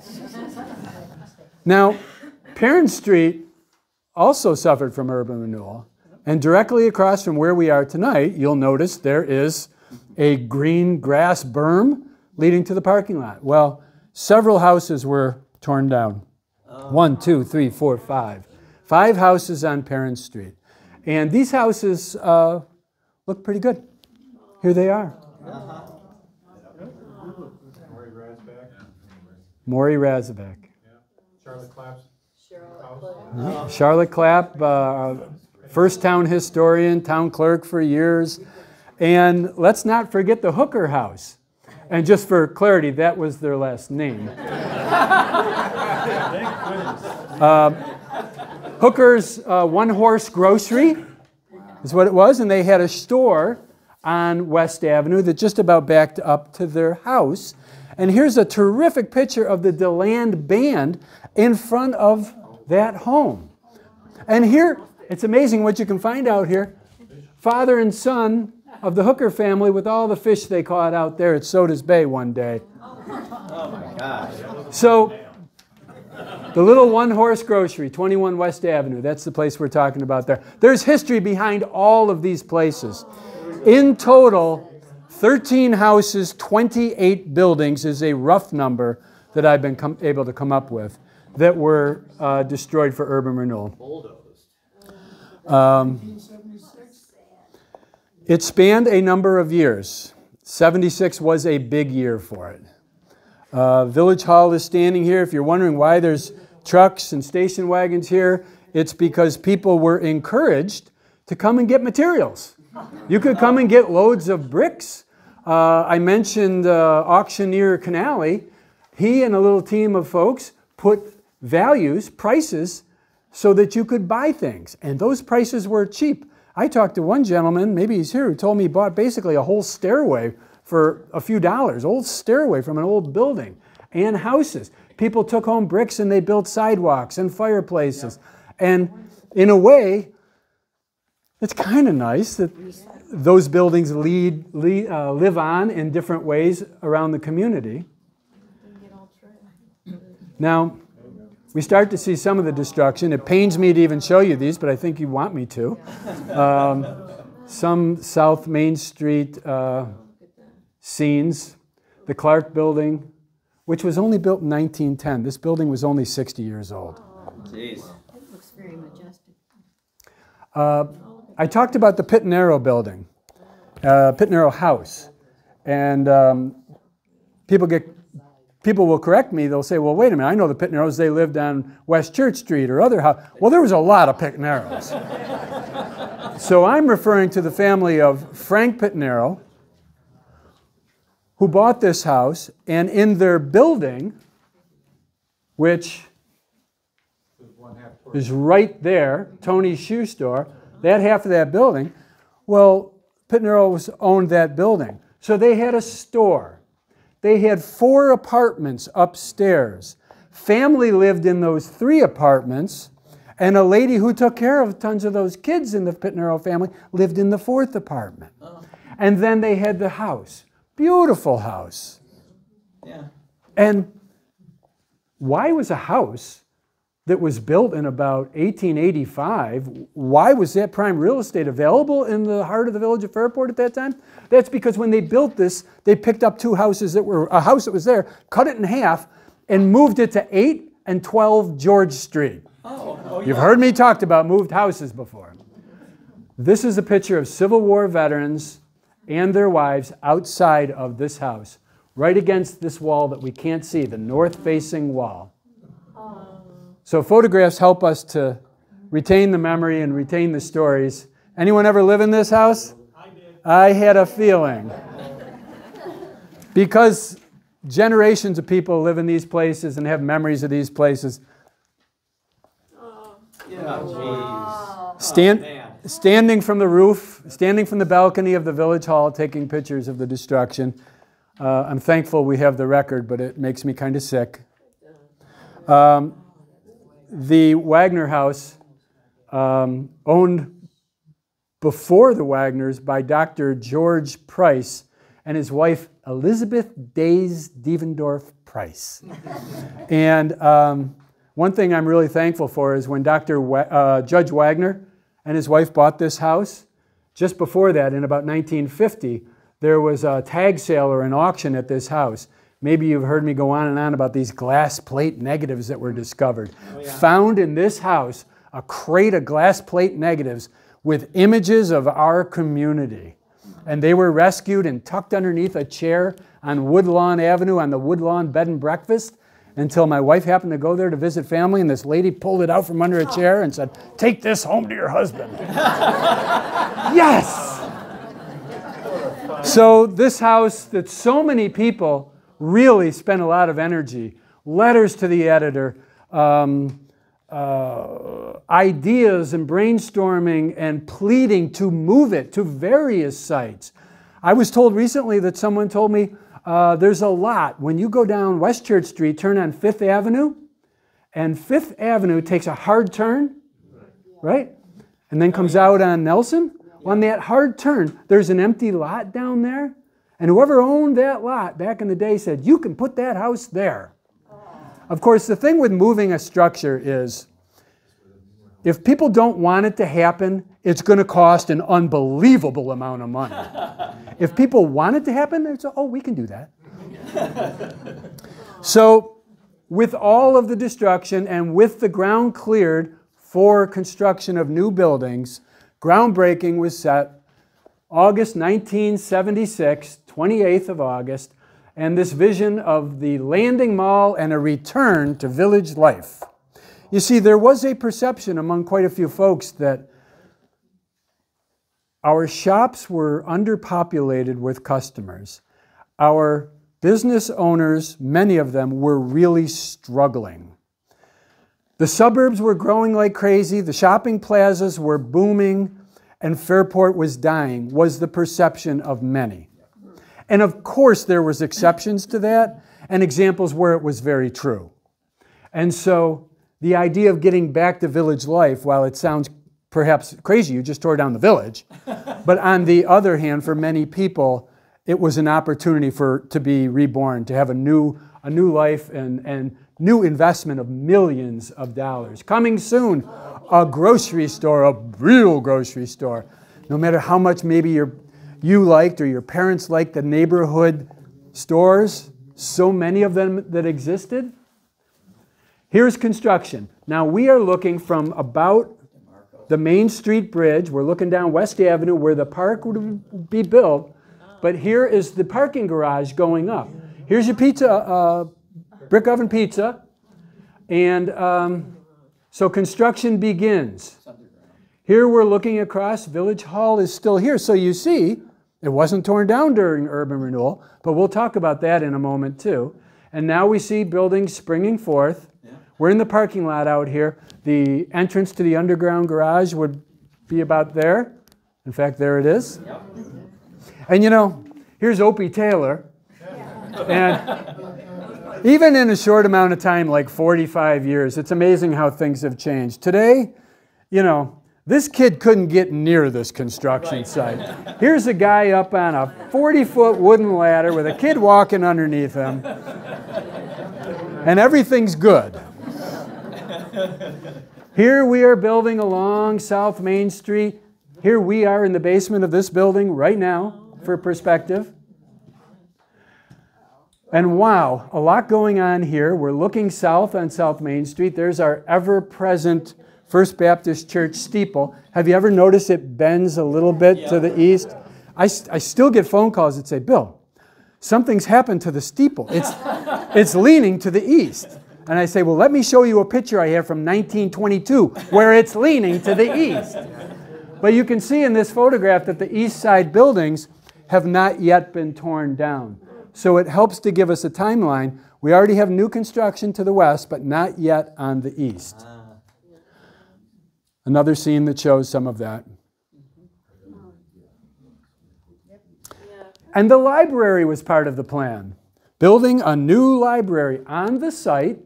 Now, Perinton Street also suffered from urban renewal. And directly across from where we are tonight, you'll notice there is a green grass berm leading to the parking lot. Well, several houses were torn down. One, two, three, four, five. Five houses on Perinton Street. And these houses uh, look pretty good. Here they are. Maury Razback. Maury Razback. Charlotte Clapp. No. Charlotte Clapp, uh, first town historian, town clerk for years. And let's not forget the Hooker House. And just for clarity, that was their last name. uh, Hooker's uh, One Horse Grocery is what it was. And they had a store on West Avenue that just about backed up to their house. And here's a terrific picture of the DeLand Band in front of that home. And here, it's amazing what you can find out here. Father and son of the Hooker family with all the fish they caught out there at Soda's Bay one day. Oh my gosh. So, the little one-horse grocery, twenty-one West Avenue, that's the place we're talking about there. There's history behind all of these places. In total, thirteen houses, twenty-eight buildings is a rough number that I've been com- able to come up with that were uh, destroyed for urban renewal. Bulldozed. Um, it spanned a number of years. seventy-six was a big year for it. Uh, Village Hall is standing here. If you're wondering why there's trucks and station wagons here, it's because people were encouraged to come and get materials. You could come and get loads of bricks. Uh, I mentioned uh, auctioneer Canale. He and a little team of folks put values, prices, so that you could buy things. And those prices were cheap. I talked to one gentleman, maybe he's here, who told me he bought basically a whole stairway for a few dollars, old stairway from an old building, and houses. People took home bricks and they built sidewalks and fireplaces. Yeah. And in a way, it's kind of nice that those buildings lead, lead, uh, live on in different ways around the community. Now, we start to see some of the destruction. It pains me to even show you these, but I think you want me to. Um, some South Main Street uh, scenes. The Clark Building, which was only built in nineteen ten. This building was only sixty years old. Jeez. It looks very majestic. Uh, I talked about the Pittonero Building, uh, Pittonero House. And um, people get... People will correct me. They'll say, well, wait a minute. I know the Pittoneros. They lived on West Church Street or other house. Well, there was a lot of Pittoneros. So I'm referring to the family of Frank Pittonero, who bought this house. And in their building, which is right there, Tony's shoe store, that half of that building, well, Pittoneros owned that building. So they had a store. They had four apartments upstairs. Family lived in those three apartments, and a lady who took care of tons of those kids in the Pittonero family lived in the fourth apartment. Oh. And then they had the house. Beautiful house. Yeah. And why was a house that was built in about eighteen eighty-five, why was that prime real estate available in the heart of the village of Fairport at that time? That's because when they built this, they picked up two houses that were, a house that was there, cut it in half, and moved it to eight and twelve George Street. Oh, oh, yeah. You've heard me talked about moved houses before. This is a picture of Civil War veterans and their wives outside of this house, right against this wall that we can't see, the north-facing wall. So photographs help us to retain the memory and retain the stories. Anyone ever live in this house? I did. I had a feeling. Because generations of people live in these places and have memories of these places. Oh, jeez. Stand, standing from the roof, standing from the balcony of the village hall, taking pictures of the destruction. Uh, I'm thankful we have the record, but it makes me kind of sick. Um, The Wagner House, um, owned before the Wagners by Doctor George Price and his wife Elizabeth Days Devendorf Price. And um, one thing I'm really thankful for is when Doctor Wa uh, Judge Wagner and his wife bought this house, just before that, in about nineteen fifty, there was a tag sale or an auction at this house. Maybe you've heard me go on and on about these glass plate negatives that were discovered. Oh, yeah. Found in this house, a crate of glass plate negatives with images of our community. And they were rescued and tucked underneath a chair on Woodlawn Avenue on the Woodlawn Bed and Breakfast until my wife happened to go there to visit family, and this lady pulled it out from under a chair and said, "Take this home to your husband." Yes! So this house that so many people really spent a lot of energy, letters to the editor, um, uh, ideas and brainstorming and pleading to move it to various sites. I was told recently that someone told me uh, there's a lot. When you go down West Church Street, turn on Fifth Avenue, and Fifth Avenue takes a hard turn, right? And then comes out on Nelson. Well, on that hard turn, there's an empty lot down there. And whoever owned that lot back in the day said, "You can put that house there." Oh. Of course, the thing with moving a structure is if people don't want it to happen, it's going to cost an unbelievable amount of money. If people want it to happen, it's, "Oh, we can do that." So with all of the destruction and with the ground cleared for construction of new buildings, groundbreaking was set August nineteen seventy-six, twenty-eighth of August, and this vision of the Landing Mall and a return to village life. You see, there was a perception among quite a few folks that our shops were underpopulated with customers. Our business owners, many of them, were really struggling. The suburbs were growing like crazy, the shopping plazas were booming, and Fairport was dying, was the perception of many. And of course there was exceptions to that and examples where it was very true. And so the idea of getting back to village life, while it sounds perhaps crazy, you just tore down the village, but on the other hand, for many people, it was an opportunity for to be reborn, to have a new, a new life and, and new investment of millions of dollars. Coming soon, a grocery store, a real grocery store. No matter how much maybe your, you liked or your parents liked the neighborhood stores, so many of them that existed. Here's construction. Now we are looking from about the Main Street Bridge. We're looking down West Avenue where the park would be built. But here is the parking garage going up. Here's your pizza, uh, brick oven pizza. And um, so construction begins. Here we're looking across. Village Hall is still here. So you see, it wasn't torn down during urban renewal, but we'll talk about that in a moment too. And now we see buildings springing forth. We're in the parking lot out here. The entrance to the underground garage would be about there. In fact, there it is. And you know, here's Opie Taylor. And even in a short amount of time, like forty-five years, it's amazing how things have changed. Today, you know, this kid couldn't get near this construction right. site. Here's a guy up on a forty-foot wooden ladder with a kid walking underneath him. And everything's good. Here we are building along South Main Street. Here we are in the basement of this building right now, for perspective. And wow, a lot going on here. We're looking south on South Main Street. There's our ever-present First Baptist Church steeple. Have you ever noticed it bends a little bit yeah. to the east? I, I still get phone calls that say, "Bill, something's happened to the steeple. It's, it's leaning to the east." And I say, "Well, let me show you a picture I have from nineteen twenty-two where it's leaning to the east." But you can see in this photograph that the east side buildings have not yet been torn down. So it helps to give us a timeline. We already have new construction to the west, but not yet on the east. Another scene that shows some of that. And the library was part of the plan. Building a new library on the site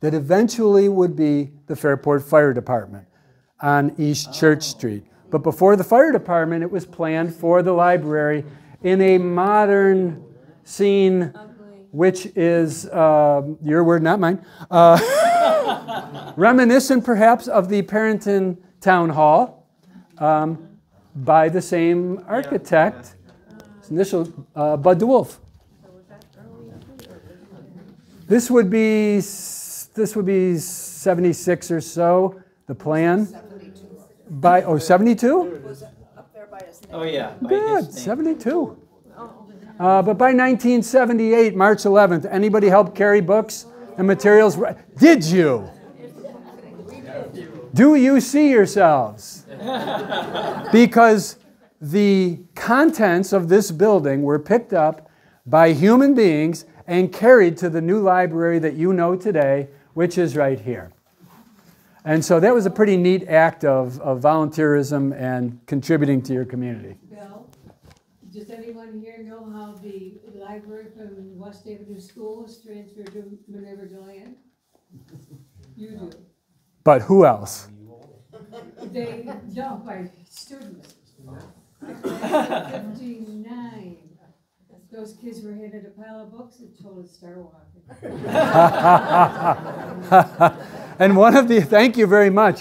that eventually would be the Fairport Fire Department on East Church Street. But before the fire department, it was planned for the library in a modern scene, which is, uh, your word, not mine, uh, reminiscent perhaps of the Perinton Town Hall um, by the same architect, his initial, uh, Bud DeWolf. This would be, this would be seventy-six or so, the plan. By, oh, seventy-two? Oh, yeah. Good, seventy-two. Uh, but by nineteen seventy-eight, March eleventh, anybody help carry books and materials? Did you? Do you see yourselves? Because the contents of this building were picked up by human beings and carried to the new library that you know today, which is right here. And so that was a pretty neat act of, of volunteerism and contributing to your community. Bill, does anyone here know how the library from West Avenue School was transferred to Minerva Dolan? You do. But who else? They don't, by students. fifty-nine. Those kids were handed a pile of books and told to start walking. And one of the, thank you very much.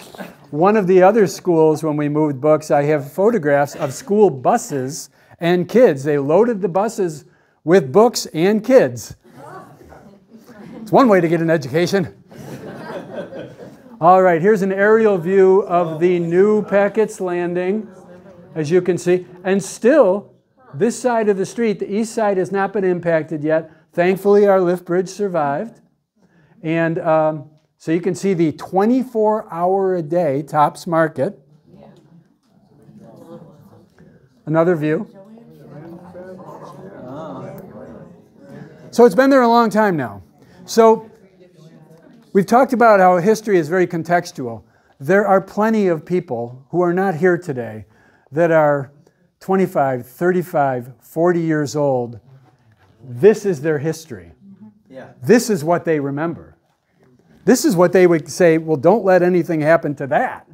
One of the other schools, when we moved books, I have photographs of school buses and kids. They loaded the buses with books and kids. It's one way to get an education. All right, here's an aerial view of the new Packett's Landing, as you can see. And still, this side of the street, the east side, has not been impacted yet. Thankfully, our lift bridge survived. And um, so you can see the twenty-four hour a day Tops Market. Another view. So it's been there a long time now. So we've talked about how history is very contextual. There are plenty of people who are not here today that are twenty-five, thirty-five, forty years old. This is their history. Yeah. This is what they remember. This is what they would say, well, don't let anything happen to that.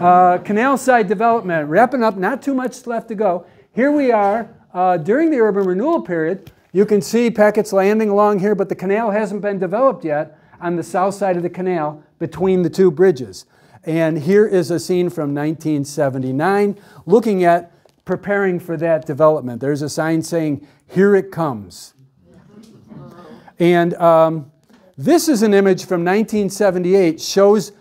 uh, canal side development, wrapping up, not too much left to go. Here we are uh, during the urban renewal period. You can see Packett's Landing along here, but the canal hasn't been developed yet on the south side of the canal between the two bridges. And here is a scene from nineteen seventy-nine, looking at preparing for that development. There's a sign saying, here it comes. And um, this is an image from nineteen seventy-eight, shows,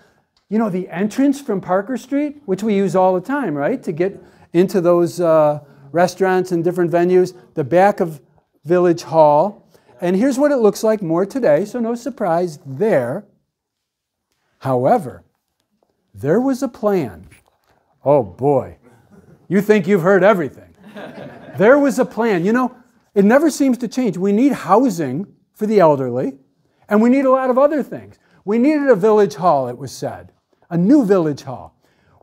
you know, the entrance from Parker Street, which we use all the time, right? To get into those uh, restaurants and different venues, the back of Village Hall. And here's what it looks like more today, so no surprise there. However, there was a plan. Oh boy, you think you've heard everything. There was a plan. You know, it never seems to change. We need housing for the elderly, and we need a lot of other things. We needed a village hall, it was said, a new village hall.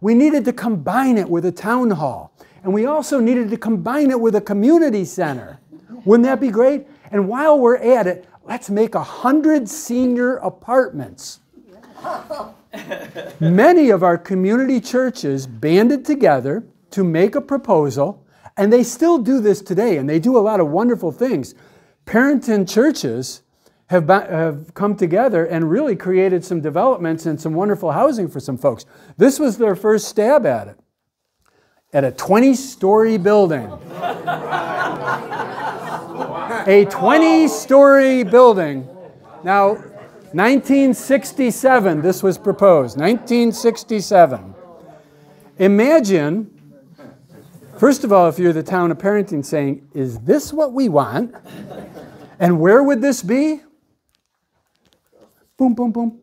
We needed to combine it with a town hall, and we also needed to combine it with a community center. Wouldn't that be great? And while we're at it, let's make a hundred senior apartments. Many of our community churches banded together to make a proposal, and they still do this today, and they do a lot of wonderful things. Perinton churches have, have come together and really created some developments and some wonderful housing for some folks. This was their first stab at it, at a twenty-story building. A twenty-story building. Now, nineteen sixty-seven, this was proposed, nineteen sixty-seven. Imagine, first of all, if you're the town of Perinton saying, is this what we want? And where would this be? Boom, boom, boom.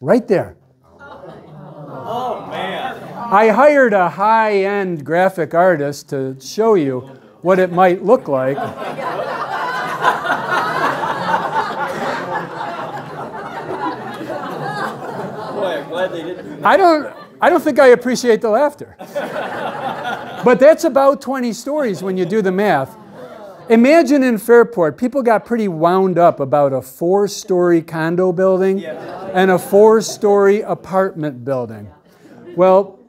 Right there. Oh, man. I hired a high-end graphic artist to show you what it might look like. I don't, I don't think I appreciate the laughter. But that's about twenty stories when you do the math. Imagine in Fairport, people got pretty wound up about a four-story condo building and a four-story apartment building. Well,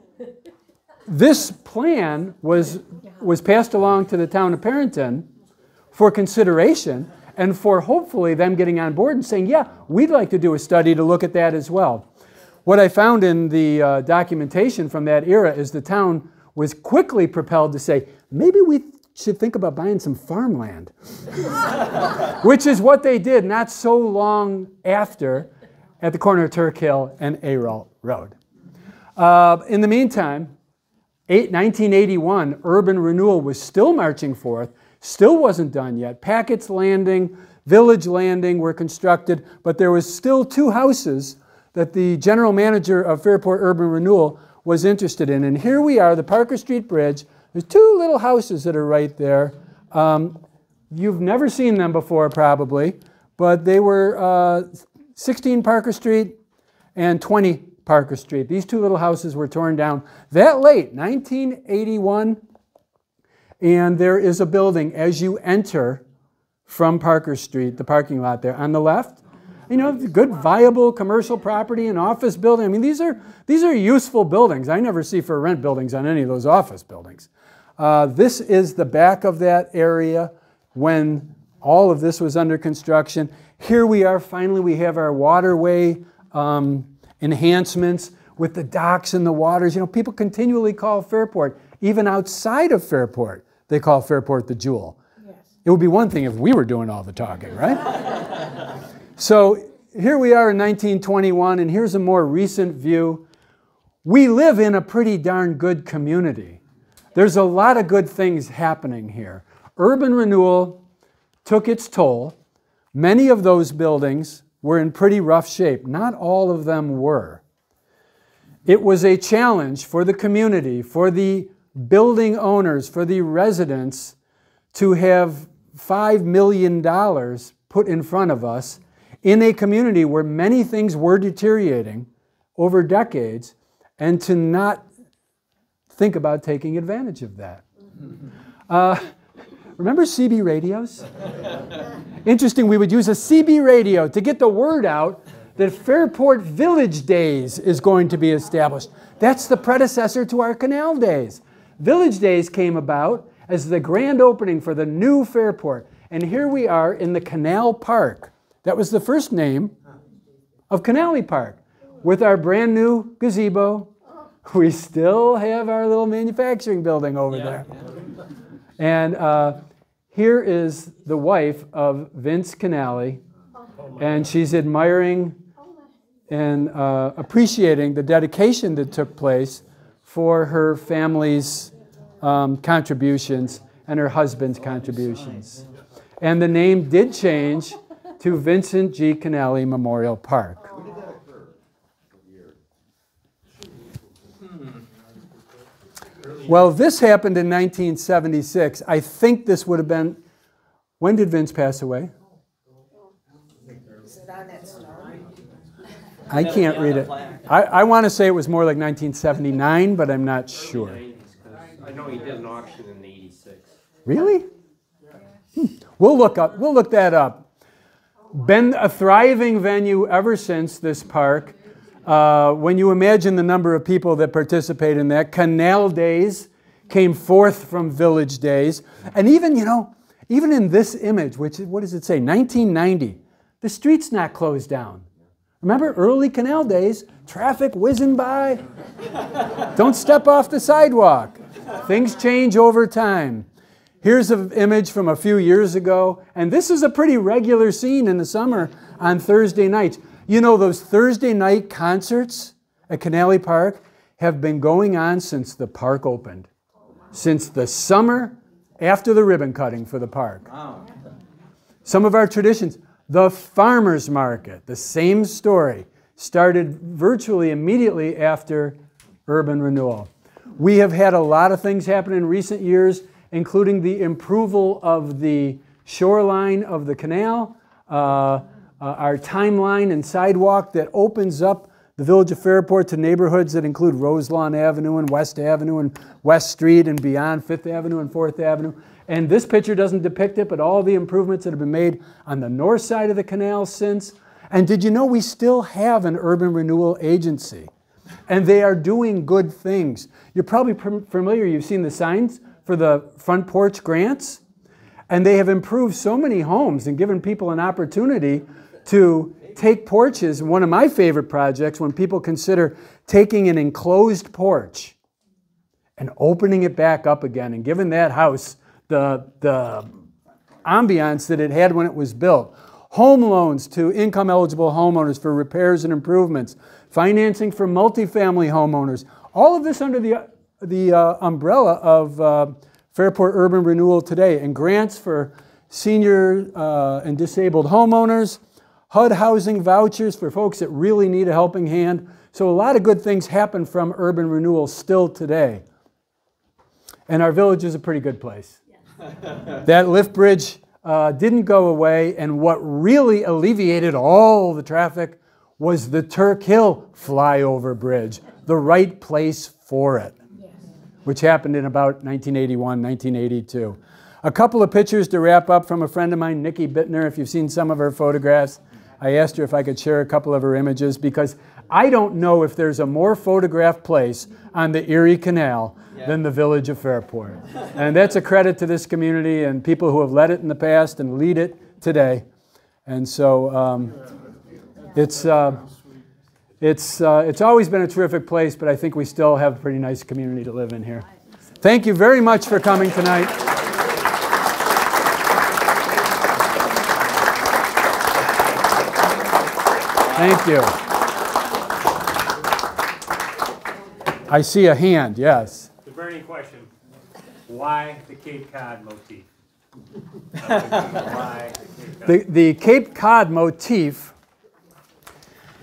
This plan was, was passed along to the town of Perinton for consideration and for hopefully them getting on board and saying, yeah, we'd like to do a study to look at that as well. What I found in the uh, documentation from that era is the town was quickly propelled to say, maybe we should think about buying some farmland, which is what they did not so long after at the corner of Turk Hill and Aralt Road. Uh, in the meantime, nineteen eighty-one, urban renewal was still marching forth, still wasn't done yet. Packett's Landing, Village Landing were constructed, but there was still two houses that the general manager of Fairport Urban Renewal was interested in. And here we are, the Parker Street Bridge. There's two little houses that are right there. Um, you've never seen them before, probably, but they were uh, sixteen Parker Street and twenty Parker Street. These two little houses were torn down that late, nineteen eighty-one, and there is a building as you enter from Parker Street, the parking lot there on the left. You know, good viable commercial property and office building. I mean, these are these are useful buildings. I never see for rent buildings on any of those office buildings. Uh, this is the back of that area when all of this was under construction. Here we are. Finally, we have our waterway. Um, enhancements with the docks and the waters. You know, people continually call Fairport, even outside of Fairport, they call Fairport the jewel. Yes. It would be one thing if we were doing all the talking, right? So here we are in nineteen twenty-one, and here's a more recent view. We live in a pretty darn good community. There's a lot of good things happening here. Urban renewal took its toll. Many of those buildings were in pretty rough shape. Not all of them were. It was a challenge for the community, for the building owners, for the residents to have five million dollars put in front of us in a community where many things were deteriorating over decades and to not think about taking advantage of that. Uh, Remember C B radios? Interesting, we would use a C B radio to get the word out that Fairport Village Days is going to be established. That's the predecessor to our Canal Days. Village Days came about as the grand opening for the new Fairport. And here we are in the Canal Park. That was the first name of Canale Park. With our brand new gazebo, we still have our little manufacturing building over yeah. there. And uh, here is the wife of Vince Canale, and she's admiring and uh, appreciating the dedication that took place for her family's um, contributions and her husband's contributions. And the name did change to Vincent G. Canale Memorial Park. When did that occur? What year? Well, this happened in nineteen seventy-six. I think this would have been, when did Vince pass away? Is it on that story? I can't read it. I, I want to say it was more like nineteen seventy-nine, but I'm not sure. I know he did an auction in eighty-six. Really? Hmm. We'll look up. We'll look that up. Been a thriving venue ever since, this park. Uh, when you imagine the number of people that participate in that, Canal Days came forth from Village Days. And even, you know, even in this image, which, what does it say, nineteen ninety, the street's not closed down. Remember early Canal Days, traffic whizzing by. Don't step off the sidewalk. Things change over time. Here's an image from a few years ago, and this is a pretty regular scene in the summer on Thursday nights. You know, those Thursday night concerts at Canale Park have been going on since the park opened, since the summer after the ribbon cutting for the park. Wow. Some of our traditions, the farmer's market, the same story, started virtually immediately after urban renewal. We have had a lot of things happen in recent years, including the improvement of the shoreline of the canal, uh, Uh, our timeline and sidewalk that opens up the village of Fairport to neighborhoods that include Roselawn Avenue and West Avenue and West Street and beyond Fifth Avenue and Fourth Avenue. And this picture doesn't depict it, but all the improvements that have been made on the north side of the canal since. And did you know we still have an urban renewal agency? and they are doing good things. You're probably familiar, you've seen the signs for the front porch grants, and they have improved so many homes and given people an opportunity to take porches. One of my favorite projects, when people consider taking an enclosed porch and opening it back up again and giving that house the, the ambiance that it had when it was built. Home loans to income-eligible homeowners for repairs and improvements. Financing for multifamily homeowners. All of this under the, the uh, umbrella of uh, Fairport Urban Renewal Today, and grants for senior uh, and disabled homeowners, H U D housing vouchers for folks that really need a helping hand. So a lot of good things happen from urban renewal still today. And our village is a pretty good place. Yeah. That lift bridge uh, didn't go away, and what really alleviated all the traffic was the Turk Hill flyover bridge, the right place for it, yes, which happened in about nineteen eighty-one, nineteen eighty-two. A couple of pictures to wrap up from a friend of mine, Nikki Bittner, if you've seen some of her photographs. I asked her if I could share a couple of her images, because I don't know if there's a more photographed place on the Erie Canal yeah. than the village of Fairport. And that's a credit to this community and people who have led it in the past and lead it today. And so um, it's, uh, it's, uh, it's always been a terrific place, but I think we still have a pretty nice community to live in here. Thank you very much for coming tonight. Thank you. I see a hand, yes. The burning question, why the Cape Cod motif? Why the Cape Cod? The, the Cape Cod motif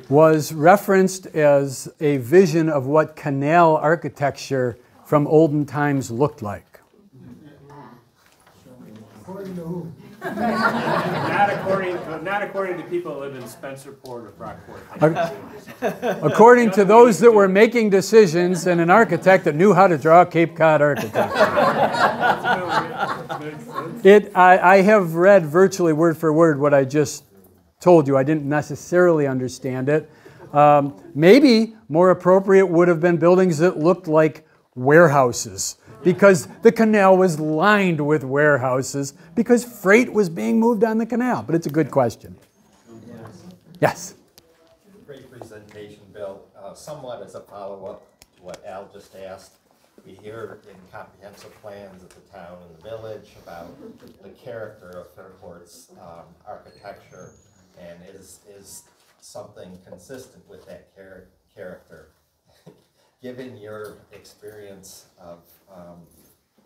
was referenced as a vision of what canal architecture from olden times looked like. According to who? Not according, not according to people who live in Spencerport or Brockport. According to those that were making decisions and an architect that knew how to draw Cape Cod architecture. It, I, I have read virtually word for word what I just told you. I didn't necessarily understand it. Um, maybe more appropriate would have been buildings that looked like warehouses, because the canal was lined with warehouses, because freight was being moved on the canal. But it's a good question. Yes? Great presentation, Bill. Uh, somewhat as a follow-up to what Al just asked, we hear in comprehensive plans of the town and the village about the character of Fairport's um, architecture, and is, is something consistent with that char character. Given your experience of um,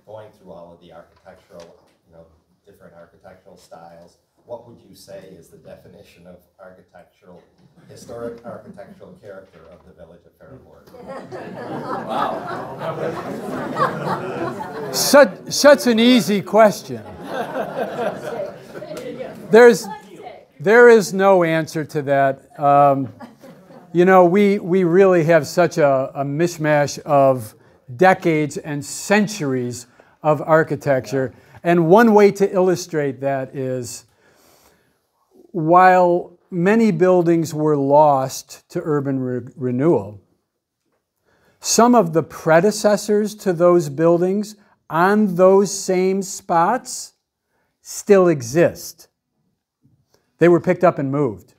going through all of the architectural, you know, different architectural styles, what would you say is the definition of architectural, historic architectural character of the village of Fairport? Wow. Such, such an easy question. There's, there is no answer to that. Um, You know, we, we really have such a, a mishmash of decades and centuries of architecture. And one way to illustrate that is, while many buildings were lost to urban re renewal, some of the predecessors to those buildings on those same spots still exist. They were picked up and moved.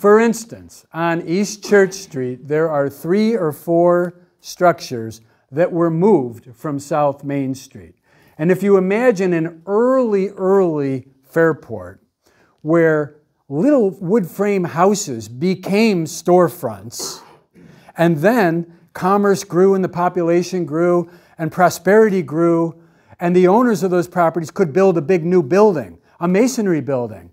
For instance, on East Church Street, there are three or four structures that were moved from South Main Street. And if you imagine an early, early Fairport where little wood frame houses became storefronts, and then commerce grew and the population grew and prosperity grew, and the owners of those properties could build a big new building, a masonry building.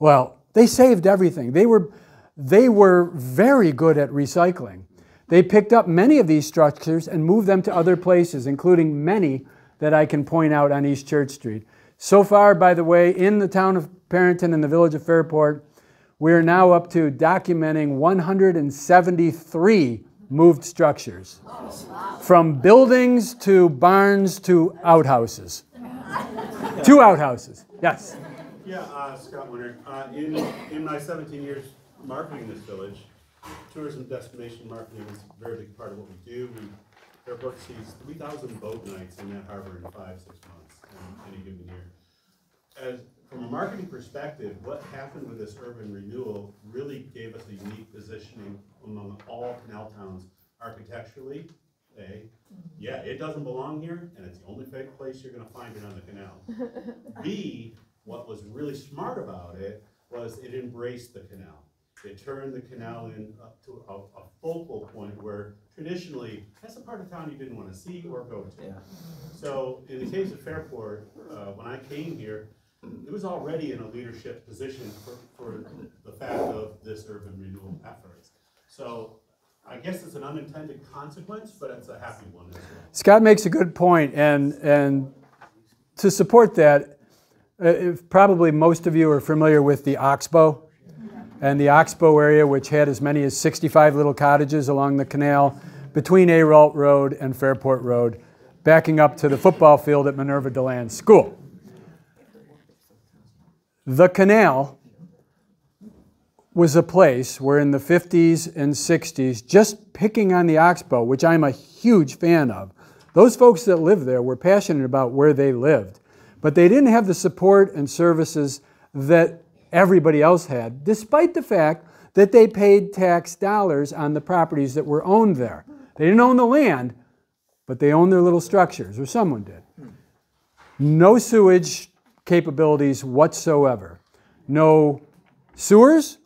Well, they saved everything. They were, they were very good at recycling. They picked up many of these structures and moved them to other places, including many that I can point out on East Church Street. So far, by the way, in the town of Perinton and the village of Fairport, we are now up to documenting one hundred seventy-three moved structures. From buildings to barns to outhouses. Two outhouses, yes. Yeah, uh, Scott Winter. Uh, in, in my seventeen years marketing this village, tourism destination marketing is a very big part of what we do. We, the airport sees three thousand boat nights in that harbor in five, six months in any given year. As, from a marketing perspective, what happened with this urban renewal really gave us a unique positioning among all canal towns architecturally. A, yeah, it doesn't belong here, and it's the only place you're going to find it on the canal. B, what was really smart about it was it embraced the canal. It turned the canal in up to a, a focal point where traditionally that's a part of town you didn't want to see or go to. Yeah. So in the case of Fairport, uh, when I came here, it was already in a leadership position for, for the fact of this urban renewal efforts. So I guess it's an unintended consequence, but it's a happy one as well. Scott makes a good point, and and to support that, if probably most of you are familiar with the Oxbow, and the Oxbow area, which had as many as sixty-five little cottages along the canal between Aralt Road and Fairport Road, backing up to the football field at Minerva DeLand School. The canal was a place where in the fifties and sixties, just picking on the Oxbow, which I'm a huge fan of, those folks that lived there were passionate about where they lived, but they didn't have the support and services that everybody else had, despite the fact that they paid tax dollars on the properties that were owned there. They didn't own the land, but they owned their little structures, or someone did. No sewage capabilities whatsoever. No sewers,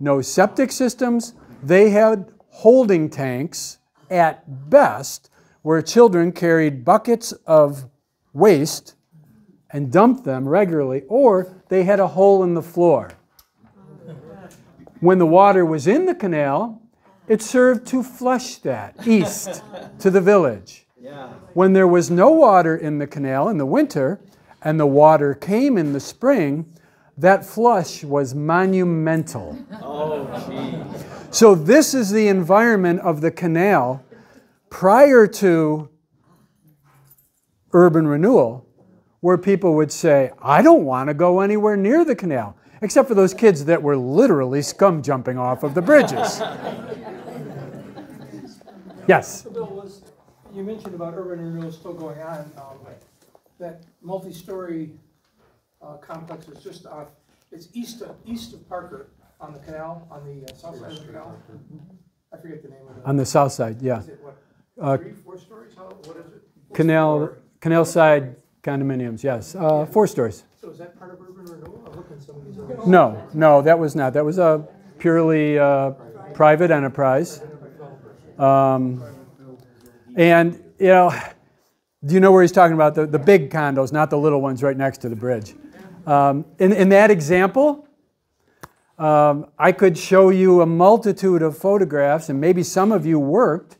no septic systems. They had holding tanks at best, where children carried buckets of waste and dumped them regularly, or they had a hole in the floor. When the water was in the canal, it served to flush that east to the village. Yeah. When there was no water in the canal in the winter, and the water came in the spring, that flush was monumental. Oh, geez. So this is the environment of the canal prior to urban renewal, where people would say, I don't want to go anywhere near the canal, except for those kids that were literally scum jumping off of the bridges. Yes? So Bill, was, you mentioned about urban renewal still going on. Um, that multi-story Uh, complex is just off, it's east of, east of Parker on the canal, on the uh, south side of the canal. I forget the name of it. On the south side, yeah. Is it what, uh, three, four stories? How, what is it? Four canal, four? Canal side condominiums, yes. Uh, yeah. Four stories. So is that part of urban renewal? I'm looking at some of these other no, no, that was not. That was a purely uh, private. private enterprise. Um, and, you know, do you know where he's talking about? The, the big condos, not the little ones right next to the bridge. Um, in, in that example, um, I could show you a multitude of photographs, and maybe some of you worked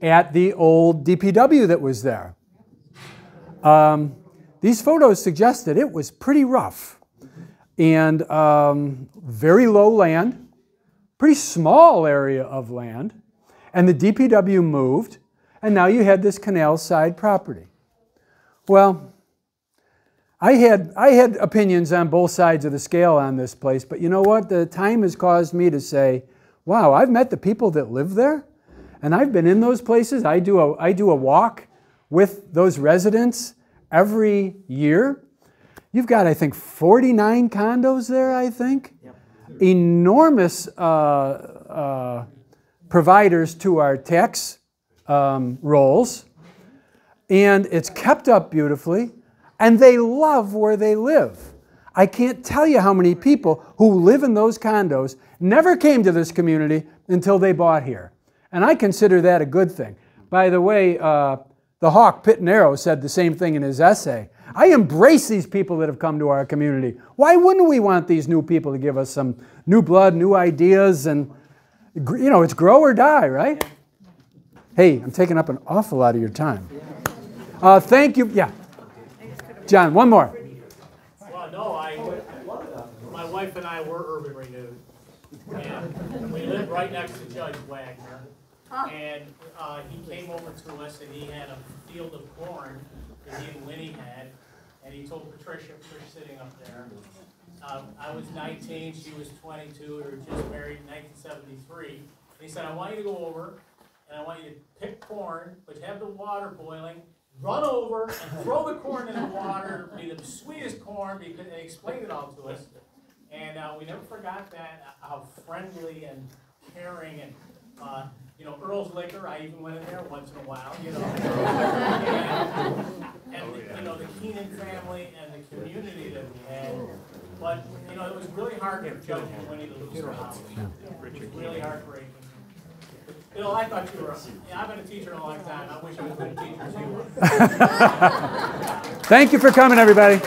at the old D P W that was there. Um, these photos suggest that it was pretty rough, and um, very low land, pretty small area of land, and the D P W moved, and now you had this canal side property. Well, I had, I had opinions on both sides of the scale on this place, but you know what? The time has caused me to say, wow, I've met the people that live there, and I've been in those places. I do a, I do a walk with those residents every year. You've got, I think, forty-nine condos there, I think. Yep. Enormous uh, uh, providers to our tax um, rolls, and it's kept up beautifully. And they love where they live. I can't tell you how many people who live in those condos never came to this community until they bought here. And I consider that a good thing. By the way, uh, the Hawk Pittonero said the same thing in his essay. I embrace these people that have come to our community. Why wouldn't we want these new people to give us some new blood, new ideas, and, you know, it's grow or die, right? Hey, I'm taking up an awful lot of your time. Uh, thank you. Yeah. John, one more. Well, no, I, my wife and I were urban renewed, and we lived right next to Judge Wagner, and uh, he came over to us, and he had a field of corn that he and Winnie had, and he told Patricia, Patricia's sitting up there, um, I was nineteen, she was twenty-two, we were just married in nineteen seventy-three, and he said, I want you to go over, and I want you to pick corn, but have the water boiling, run over and throw the corn in the water, be the sweetest corn, because they explained it all to us. And uh, we never forgot that, how friendly and caring, and uh, you know, Earl's Liquor, I even went in there once in a while, you know. and and the, you know, the Keenan family and the community that we had. But, you know, it was really hard to judge Winnie the Looser house. It was really heartbreaking. Bill, I thought you were a, yeah, I've been a teacher in a long time. I wish I was a teacher too. Thank you for coming, everybody.